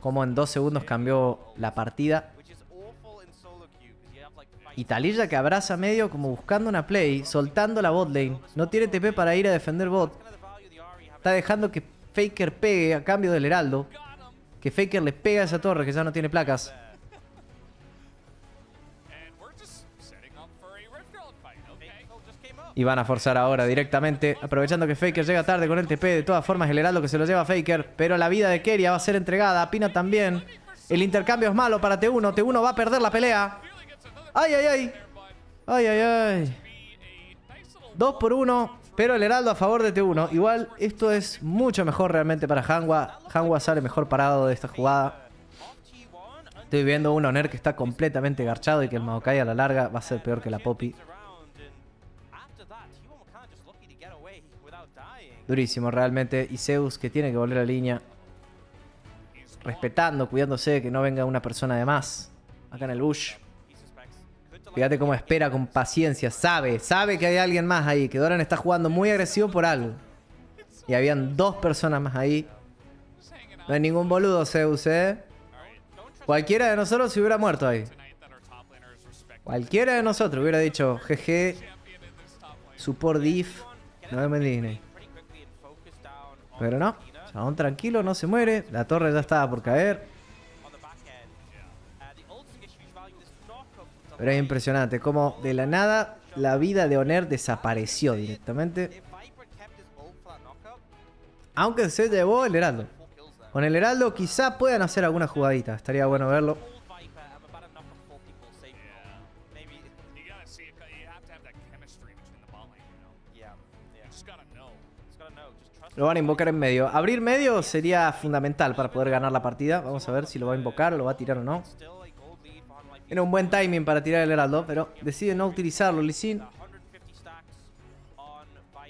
Cómo en dos segundos cambió la partida. Y Taliyah que abraza medio como buscando una play, soltando la bot lane. No tiene T P para ir a defender bot. Está dejando que Faker pegue a cambio del heraldo. Que Faker le pega a esa torre que ya no tiene placas. Y van a forzar ahora directamente. Aprovechando que Faker llega tarde con el T P. De todas formas el heraldo que se lo lleva Faker. Pero la vida de Keria va a ser entregada. A Pina también. El intercambio es malo para T uno. T uno va a perder la pelea. ¡Ay, ay, ay! ¡Ay, ay, ay! dos por uno. Pero el heraldo a favor de T uno. Igual esto es mucho mejor realmente para Hanwha. Hanwha sale mejor parado de esta jugada. Estoy viendo un Oner que está completamente garchado y que el Maokai a la larga va a ser peor que la Poppy. Durísimo realmente. Y Zeus que tiene que volver a la línea. Respetando, cuidándose, que no venga una persona de más. Acá en el bush. Fíjate cómo espera con paciencia. Sabe, sabe que hay alguien más ahí. Que Doran está jugando muy agresivo por algo. Y habían dos personas más ahí. No hay ningún boludo, Zeus, ¿eh? Cualquiera de nosotros se hubiera muerto ahí. Cualquiera de nosotros hubiera dicho, G G, support diff, no me indigné. Pero no, chabón tranquilo, no se muere. La torre ya estaba por caer. Pero es impresionante como de la nada la vida de Oner desapareció directamente. Aunque se llevó el heraldo. Con el heraldo quizá puedan hacer alguna jugadita. Estaría bueno verlo. Lo van a invocar en medio. Abrir medio sería fundamental para poder ganar la partida. Vamos a ver si lo va a invocar o lo va a tirar o no. Era un buen timing para tirar el heraldo, pero decide no utilizarlo Lee Sin.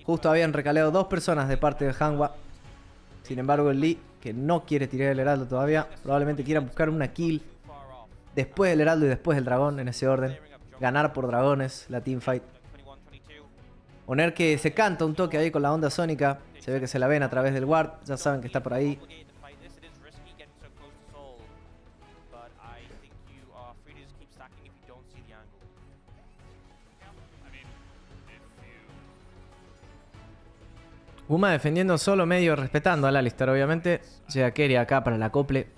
Justo habían recaleado dos personas de parte de Hanwha. Sin embargo el Lee, que no quiere tirar el heraldo todavía, probablemente quieran buscar una kill después del heraldo y después del dragón, en ese orden. Ganar por dragones la teamfight. Oner que se canta un toque ahí con la onda sónica. Se ve que se la ven a través del ward, ya saben que está por ahí. Guma defendiendo solo medio, respetando al Alistar, obviamente. Llega Keria acá para el acople.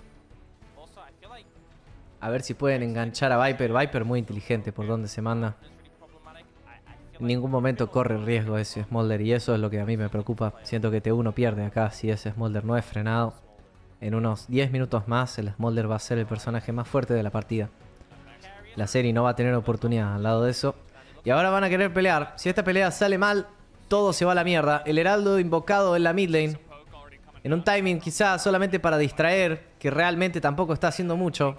A ver si pueden enganchar a Viper. Viper muy inteligente por donde se manda. En ningún momento corre riesgo ese Smolder y eso es lo que a mí me preocupa. Siento que T uno pierde acá si ese Smolder no es frenado. En unos diez minutos más el Smolder va a ser el personaje más fuerte de la partida. La serie no va a tener oportunidad al lado de eso. Y ahora van a querer pelear. Si esta pelea sale mal, todo se va a la mierda. El heraldo invocado en la mid lane. En un timing quizás solamente para distraer. Que realmente tampoco está haciendo mucho.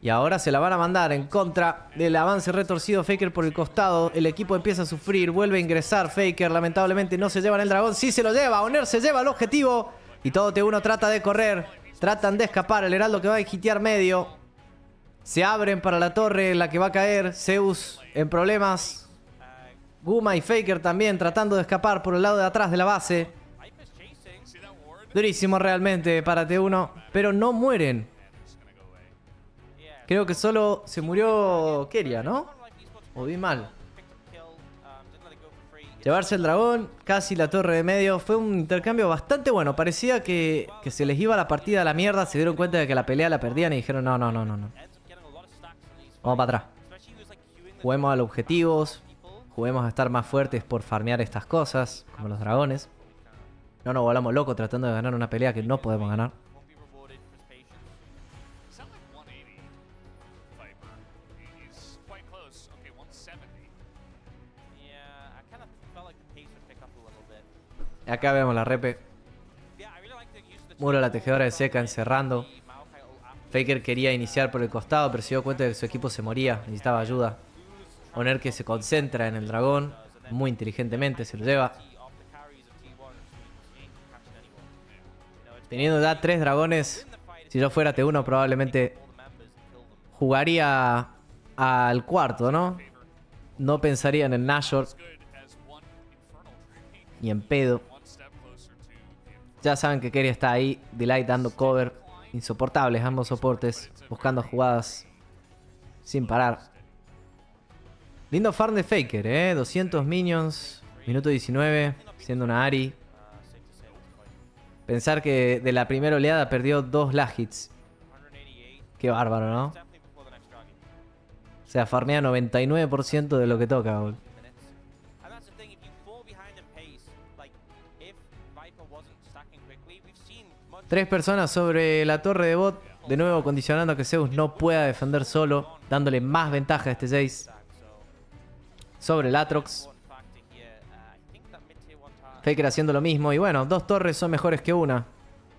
Y ahora se la van a mandar en contra del avance retorcido. Faker por el costado. El equipo empieza a sufrir. Vuelve a ingresar Faker. Lamentablemente no se llevan el dragón. Sí se lo lleva. Oner se lleva el objetivo. Y todo T uno trata de correr. Tratan de escapar. El heraldo que va a hitear medio. Se abren para la torre en la que va a caer. Zeus en problemas. Guma y Faker también tratando de escapar por el lado de atrás de la base. Durísimo realmente para T uno. Pero no mueren. Creo que solo se murió Keria, ¿no? O vi mal. Llevarse el dragón, casi la torre de medio. Fue un intercambio bastante bueno. Parecía que, que se les iba la partida a la mierda. Se dieron cuenta de que la pelea la perdían y dijeron no, no, no, no, no. Vamos para atrás. Juguemos a los objetivos. Juguemos a estar más fuertes por farmear estas cosas, como los dragones. No nos volvamos locos tratando de ganar una pelea que no podemos ganar. Acá vemos la repe. Muro la tejedora de Zeka encerrando. Faker quería iniciar por el costado, pero se dio cuenta de que su equipo se moría, necesitaba ayuda. Oner que se concentra en el dragón. Muy inteligentemente se lo lleva. Teniendo ya tres dragones. Si yo fuera T uno probablemente jugaría al cuarto, ¿no? No pensaría en el Nashor. Ni en pedo. Ya saben que Keria está ahí. Delight dando cover. Insoportables ambos soportes. Buscando jugadas sin parar. Lindo farm de Faker, ¿eh? doscientos minions, minuto diecinueve, siendo una Ahri. Pensar que de la primera oleada perdió dos lag hits. Qué bárbaro, ¿no? O sea, farmea noventa y nueve por ciento de lo que toca, bol. Tres personas sobre la torre de bot. De nuevo, condicionando a que Zeus no pueda defender solo. Dándole más ventaja a este Jayce. Sobre el Aatrox. Faker haciendo lo mismo. Y bueno, dos torres son mejores que una.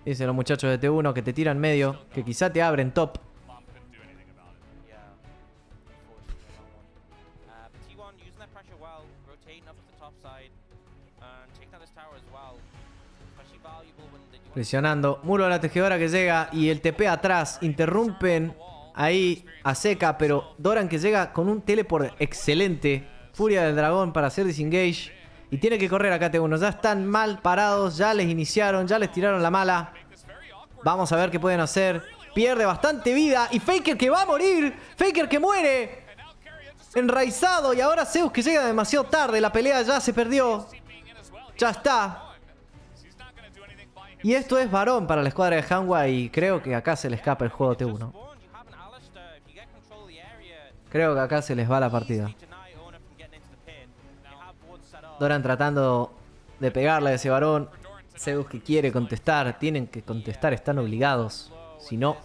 Dicen los muchachos de T uno que te tiran medio, que quizá te abren top. Presionando. Muro a la tejedora que llega y el T P atrás. Interrumpen ahí a Zeka, pero Doran que llega con un teleport excelente. Furia del dragón para hacer disengage. Y tiene que correr acá T uno. Ya están mal parados. Ya les iniciaron. Ya les tiraron la mala. Vamos a ver qué pueden hacer. Pierde bastante vida. Y Faker que va a morir. Faker que muere. Enraizado. Y ahora Zeus que llega demasiado tarde. La pelea ya se perdió. Ya está. Y esto es varón para la escuadra de Hanwha. Y creo que acá se le escapa el juego T uno. Creo que acá se les va la partida. Doran tratando de pegarle a ese varón. Zeus que quiere contestar. Tienen que contestar, están obligados. Si no,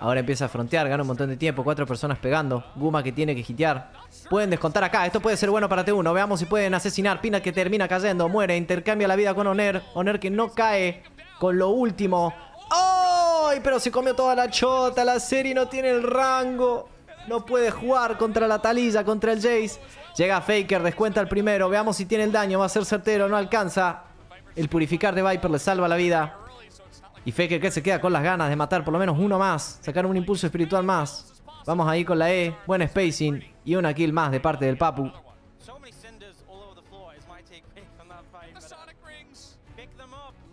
ahora empieza a frontear. Gana un montón de tiempo. Cuatro personas pegando. Guma que tiene que hitear. Pueden descontar acá. Esto puede ser bueno para T uno. Veamos si pueden asesinar. Pina que termina cayendo. Muere. Intercambia la vida con Oner. Oner que no cae con lo último. ¡Ay! ¡Oh! Pero se comió toda la chota. La serie no tiene el rango. No puede jugar contra la Taliyah, contra el Jayce. Llega Faker, descuenta el primero. Veamos si tiene el daño. Va a ser certero. No alcanza. El purificar de Viper le salva la vida. Y Faker que se queda con las ganas de matar por lo menos uno más. Sacar un impulso espiritual más. Vamos ahí con la E. Buen spacing. Y una kill más de parte del Papu.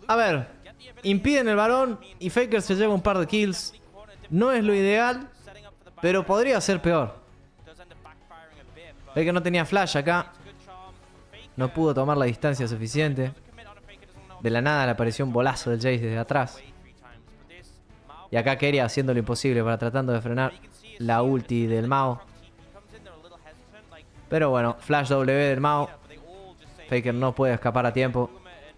A ver. Impiden el varón. Y Faker se lleva un par de kills. No es lo ideal. Pero podría ser peor. Faker no tenía flash acá. No pudo tomar la distancia suficiente. De la nada le apareció un bolazo del Jayce desde atrás. Y acá Keria haciendo lo imposible para tratando de frenar la ulti del Mao. Pero bueno, flash W del Mao. Faker no puede escapar a tiempo.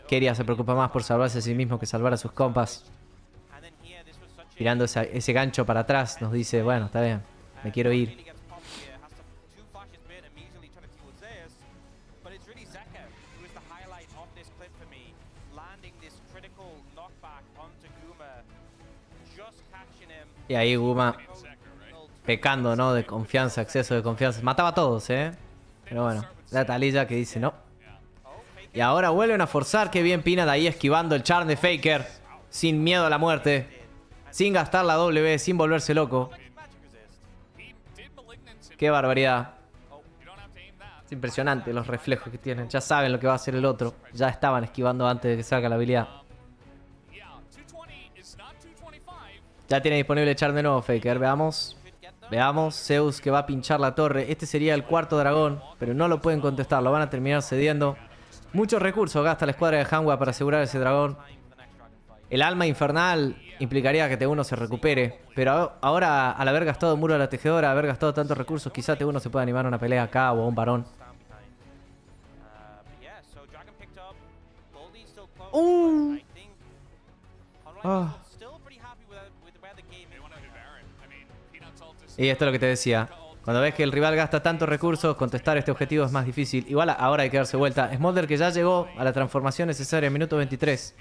Keria se preocupa más por salvarse a sí mismo que salvar a sus compas. Tirando ese, ese gancho para atrás nos dice, bueno, está bien, me quiero ir. Y ahí Guma pecando, ¿no? De confianza, exceso de confianza. Mataba a todos, ¿eh? Pero bueno, la Taliyah que dice no. Y ahora vuelven a forzar. Qué bien Pina de ahí esquivando el charm de Faker. Sin miedo a la muerte. Sin gastar la W, sin volverse loco. Qué barbaridad. Es impresionante los reflejos que tienen. Ya saben lo que va a hacer el otro. Ya estaban esquivando antes de que salga la habilidad. Ya tiene disponible echar de nuevo Faker, veamos. Veamos, Zeus que va a pinchar la torre. Este sería el cuarto dragón, pero no lo pueden contestar, lo van a terminar cediendo. Muchos recursos gasta la escuadra de Hanwha para asegurar ese dragón. El alma infernal implicaría que T uno se recupere, pero ahora al haber gastado muro a la tejedora, haber gastado tantos recursos, quizá T uno se pueda animar a una pelea acá o a un varón. Uh. Oh. Y esto es lo que te decía. Cuando ves que el rival gasta tantos recursos, contestar este objetivo es más difícil. Igual ahora hay que darse vuelta. Smolder que ya llegó a la transformación necesaria en minuto veintitrés.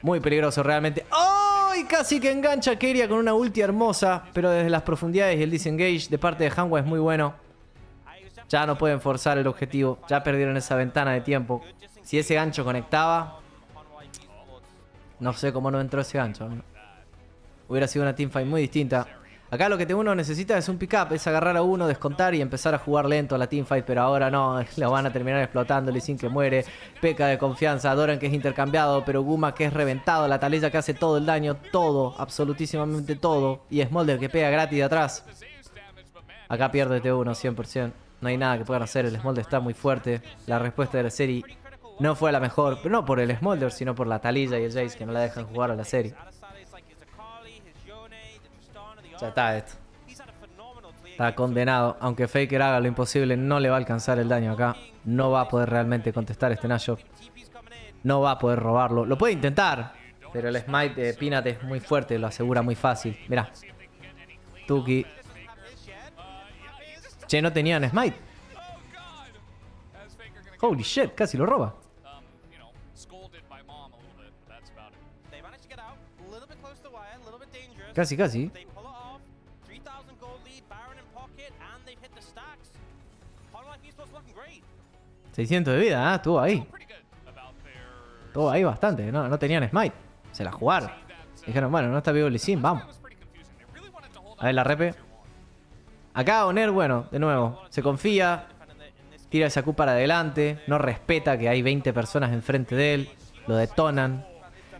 Muy peligroso realmente. ¡Oh! Y casi que engancha a Keria con una ulti hermosa. Pero desde las profundidades y el disengage de parte de Hanwha es muy bueno. Ya no pueden forzar el objetivo. Ya perdieron esa ventana de tiempo. Si ese gancho conectaba... No sé cómo no entró ese gancho. Hubiera sido una teamfight muy distinta. Acá lo que T uno necesita es un pick-up. Es agarrar a uno, descontar y empezar a jugar lento a la teamfight. Pero ahora no, lo van a terminar explotando. Lee Sin que muere. Peca de confianza. Doran que es intercambiado. Pero Guma que es reventado. La Taliyah que hace todo el daño. Todo, absolutísimamente todo. Y Smolder que pega gratis de atrás. Acá pierde T uno cien por ciento. No hay nada que puedan hacer. El Smolder está muy fuerte. La respuesta de la serie no fue la mejor. Pero no por el Smolder, sino por la Taliyah y el Jayce que no la dejan jugar a la serie. Ya está esto. Está condenado. Aunque Faker haga lo imposible, no le va a alcanzar el daño acá. No va a poder realmente contestar este Nash. No va a poder robarlo. Lo puede intentar. Pero el smite de Peanut es muy fuerte. Lo asegura muy fácil. Mirá. Tuki. Che, no tenían smite. Holy shit, casi lo roba. Casi, casi. seiscientos de vida, ¿eh? Estuvo ahí. Estuvo ahí bastante. No, no tenían smite. Se la jugaron. Dijeron, bueno, no está vivo Lee Sin, vamos. A ver la repe. Acá Oner, bueno, de nuevo, se confía. Tira esa Q para adelante. No respeta que hay veinte personas enfrente de él. Lo detonan.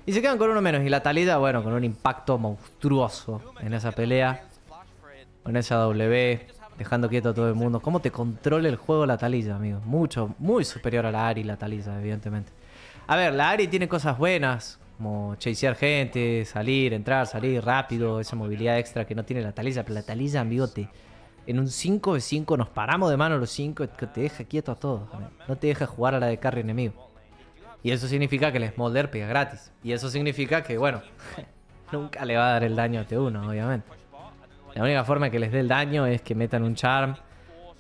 Y se quedan con uno menos. Y la Taliyah, bueno, con un impacto monstruoso en esa pelea. Con esa W. Dejando quieto a todo el mundo. ¿Cómo te controla el juego la Taliyah, amigo? Mucho, muy superior a la Ahri la Taliyah, evidentemente. A ver, la Ahri tiene cosas buenas. Como chasear gente, salir, entrar, salir rápido. Esa movilidad extra que no tiene la Taliyah. Pero la Taliyah, amigo, te... En un cinco ve cinco nos paramos de mano los cinco, que te deja quieto a todos. No te deja jugar a la de carry enemigo. Y eso significa que el Smolder pega gratis. Y eso significa que, bueno, nunca le va a dar el daño a T uno, obviamente. La única forma que les dé el daño es que metan un charm,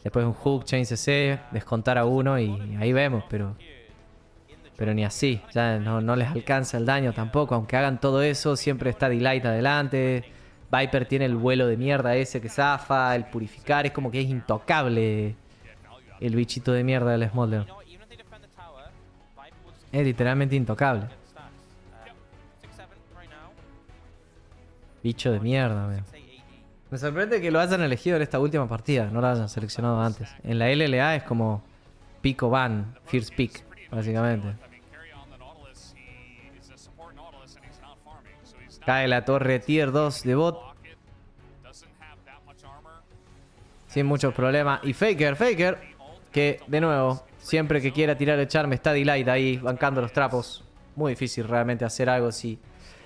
después un hook, chain C C, descontar a uno y ahí vemos, pero... Pero ni así, ya no, no les alcanza el daño tampoco. Aunque hagan todo eso, siempre está Delight adelante. Viper tiene el vuelo de mierda ese que zafa, el purificar, es como que es intocable el bichito de mierda del Smolder. Es literalmente intocable. Bicho de mierda, man. Me sorprende que lo hayan elegido en esta última partida, no lo hayan seleccionado antes. En la L L A es como pick o ban, first pick, básicamente. Cae la torre tier dos de bot. Sin muchos problemas. Y Faker, Faker. Que, de nuevo, siempre que quiera tirar el charme está Delight ahí, bancando los trapos. Muy difícil realmente hacer algo si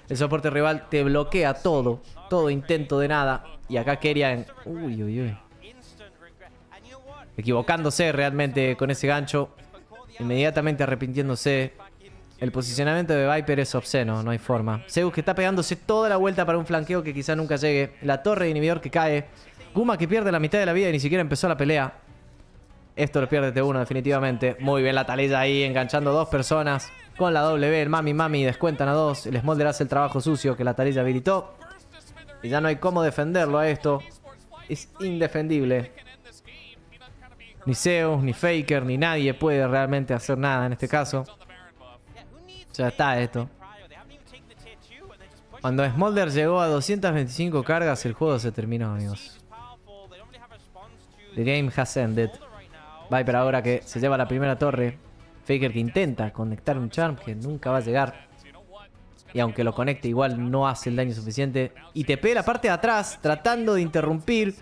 el soporte rival te bloquea todo. Todo intento de nada. Y acá Keria en... Uy, uy, uy. Equivocándose realmente con ese gancho. Inmediatamente arrepintiéndose. El posicionamiento de Viper es obsceno, no hay forma. Zeus que está pegándose toda la vuelta para un flanqueo que quizá nunca llegue. La torre de inhibidor que cae. Guma que pierde la mitad de la vida y ni siquiera empezó la pelea. Esto lo pierde T uno definitivamente. Muy bien la Taliyah ahí enganchando dos personas. Con la W, el mami mami descuentan a dos. El Smolder hace el trabajo sucio que la Taliyah habilitó. Y ya no hay cómo defenderlo a esto. Es indefendible. Ni Zeus, ni Faker, ni nadie puede realmente hacer nada en este caso. Ya está esto. Cuando Smolder llegó a doscientas veinticinco cargas, el juego se terminó, amigos. The game has ended. Viper ahora que se lleva la primera torre. Faker que intenta conectar un charm que nunca va a llegar. Y aunque lo conecte, igual no hace el daño suficiente. Y te pega la parte de atrás, tratando de interrumpir.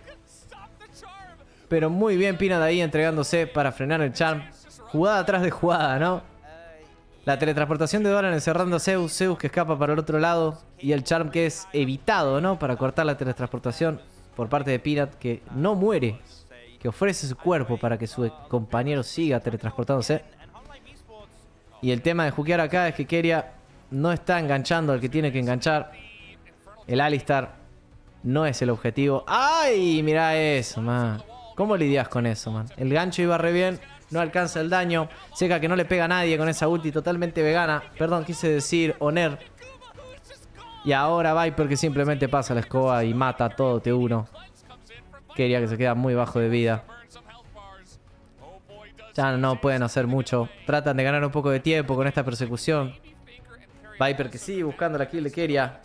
Pero muy bien Pina de ahí entregándose para frenar el charm. Jugada atrás de jugada, ¿no? La teletransportación de Doran encerrando a Zeus. Zeus que escapa para el otro lado. Y el charm que es evitado, ¿no? Para cortar la teletransportación por parte de Peanut, que no muere. Que ofrece su cuerpo para que su compañero siga teletransportándose. Y el tema de jukear acá es que Keria no está enganchando al que tiene que enganchar. El Alistar no es el objetivo. ¡Ay! Mirá eso, man. ¿Cómo lidias con eso, man? El gancho iba re bien. No alcanza el daño. Zeka que no le pega a nadie con esa ulti totalmente vegana. Perdón, quise decir Oner. Y ahora Viper que simplemente pasa la escoba y mata a todo T uno. Keria que se queda muy bajo de vida. Ya no pueden hacer mucho. Tratan de ganar un poco de tiempo con esta persecución. Viper que sí, buscando la kill de Keria.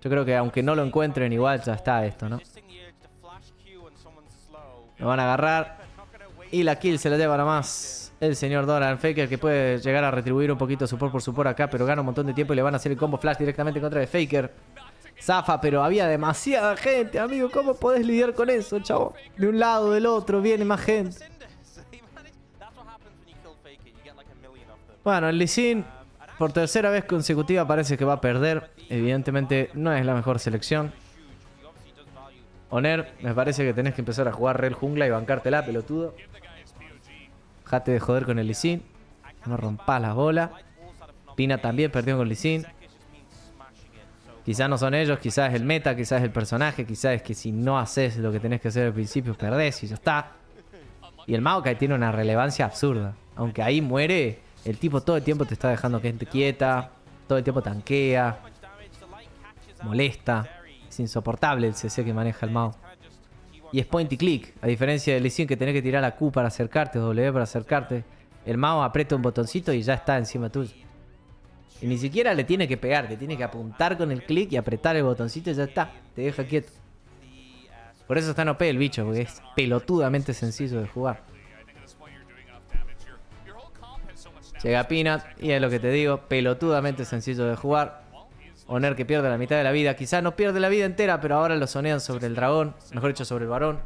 Yo creo que aunque no lo encuentren, igual ya está esto, ¿no? Lo van a agarrar. Y la kill se la lleva nomás el señor Doran. Faker que puede llegar a retribuir un poquito support por support acá, pero gana un montón de tiempo y le van a hacer el combo flash directamente en contra de Faker. Zafa, pero había demasiada gente, amigo. ¿Cómo podés lidiar con eso, chavo? De un lado, del otro, viene más gente. Bueno, el Lee Sin por tercera vez consecutiva parece que va a perder. Evidentemente no es la mejor selección. Oner, me parece que tenés que empezar a jugar Rel Jungla y bancártela, pelotudo. Dejate de joder con el Lee Sin. No rompas las bolas. Pina también perdió con Lee Sin. Quizás no son ellos, quizás es el meta, quizás es el personaje, quizás es que si no haces lo que tenés que hacer al principio perdés y ya está. Y el Maokai tiene una relevancia absurda. Aunque ahí muere, el tipo todo el tiempo te está dejando gente quieta, todo el tiempo tanquea, molesta. Es insoportable el C C que maneja el Mao. Y es point y click. A diferencia de Lee Sin, que tenés que tirar la Q para acercarte, W para acercarte. El Mao aprieta un botoncito y ya está encima tuyo. Y ni siquiera le tiene que pegar, te tiene que apuntar con el click y apretar el botoncito y ya está. Te deja quieto. Por eso está en O P el bicho, porque es pelotudamente sencillo de jugar. Llega Peanut y es lo que te digo, pelotudamente sencillo de jugar. Oner que pierde la mitad de la vida, quizás no pierde la vida entera, pero ahora lo sonean sobre el dragón, mejor dicho sobre el varón.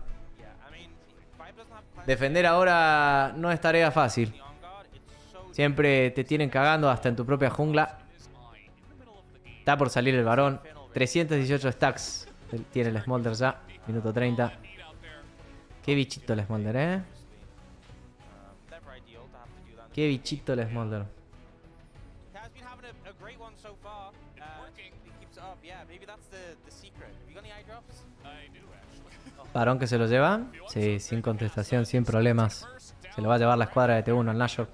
Defender ahora no es tarea fácil. Siempre te tienen cagando hasta en tu propia jungla. Está por salir el varón. trescientos dieciocho stacks tiene el Smolder ya. Minuto treinta. Qué bichito el Smolder, eh. Qué bichito el Smolder. Varón que se lo lleva. Sí, sin contestación, sin problemas. Se lo va a llevar la escuadra de T uno al Nashor.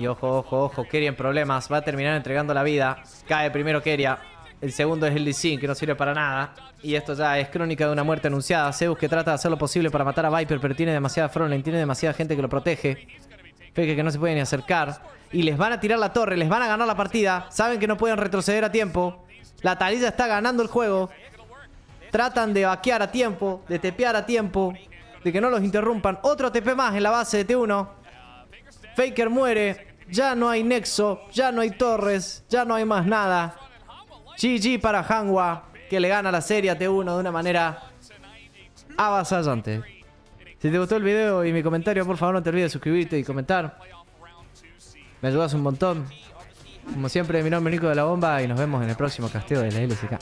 Y ojo, ojo, ojo, Keria en problemas. Va a terminar entregando la vida. Cae primero Keria. El segundo es el Lee Sin, que no sirve para nada. Y esto ya es crónica de una muerte anunciada. Zeus que trata de hacer lo posible para matar a Viper, pero tiene demasiada frontline, tiene demasiada gente que lo protege. Faker que no se puede ni acercar. Y les van a tirar la torre, les van a ganar la partida. Saben que no pueden retroceder a tiempo. La Taliyah está ganando el juego. Tratan de vaquear a tiempo, de tepear a tiempo, de que no los interrumpan. Otro T P más en la base de T uno. Faker muere. Ya no hay nexo, ya no hay torres, ya no hay más nada. G G para Hanwha, que le gana la serie a T uno de una manera avasallante. Si te gustó el video y mi comentario, por favor no te olvides de suscribirte y comentar. Me ayudas un montón. Como siempre, mi nombre es Nico de la Bomba y nos vemos en el próximo casteo de la L C K.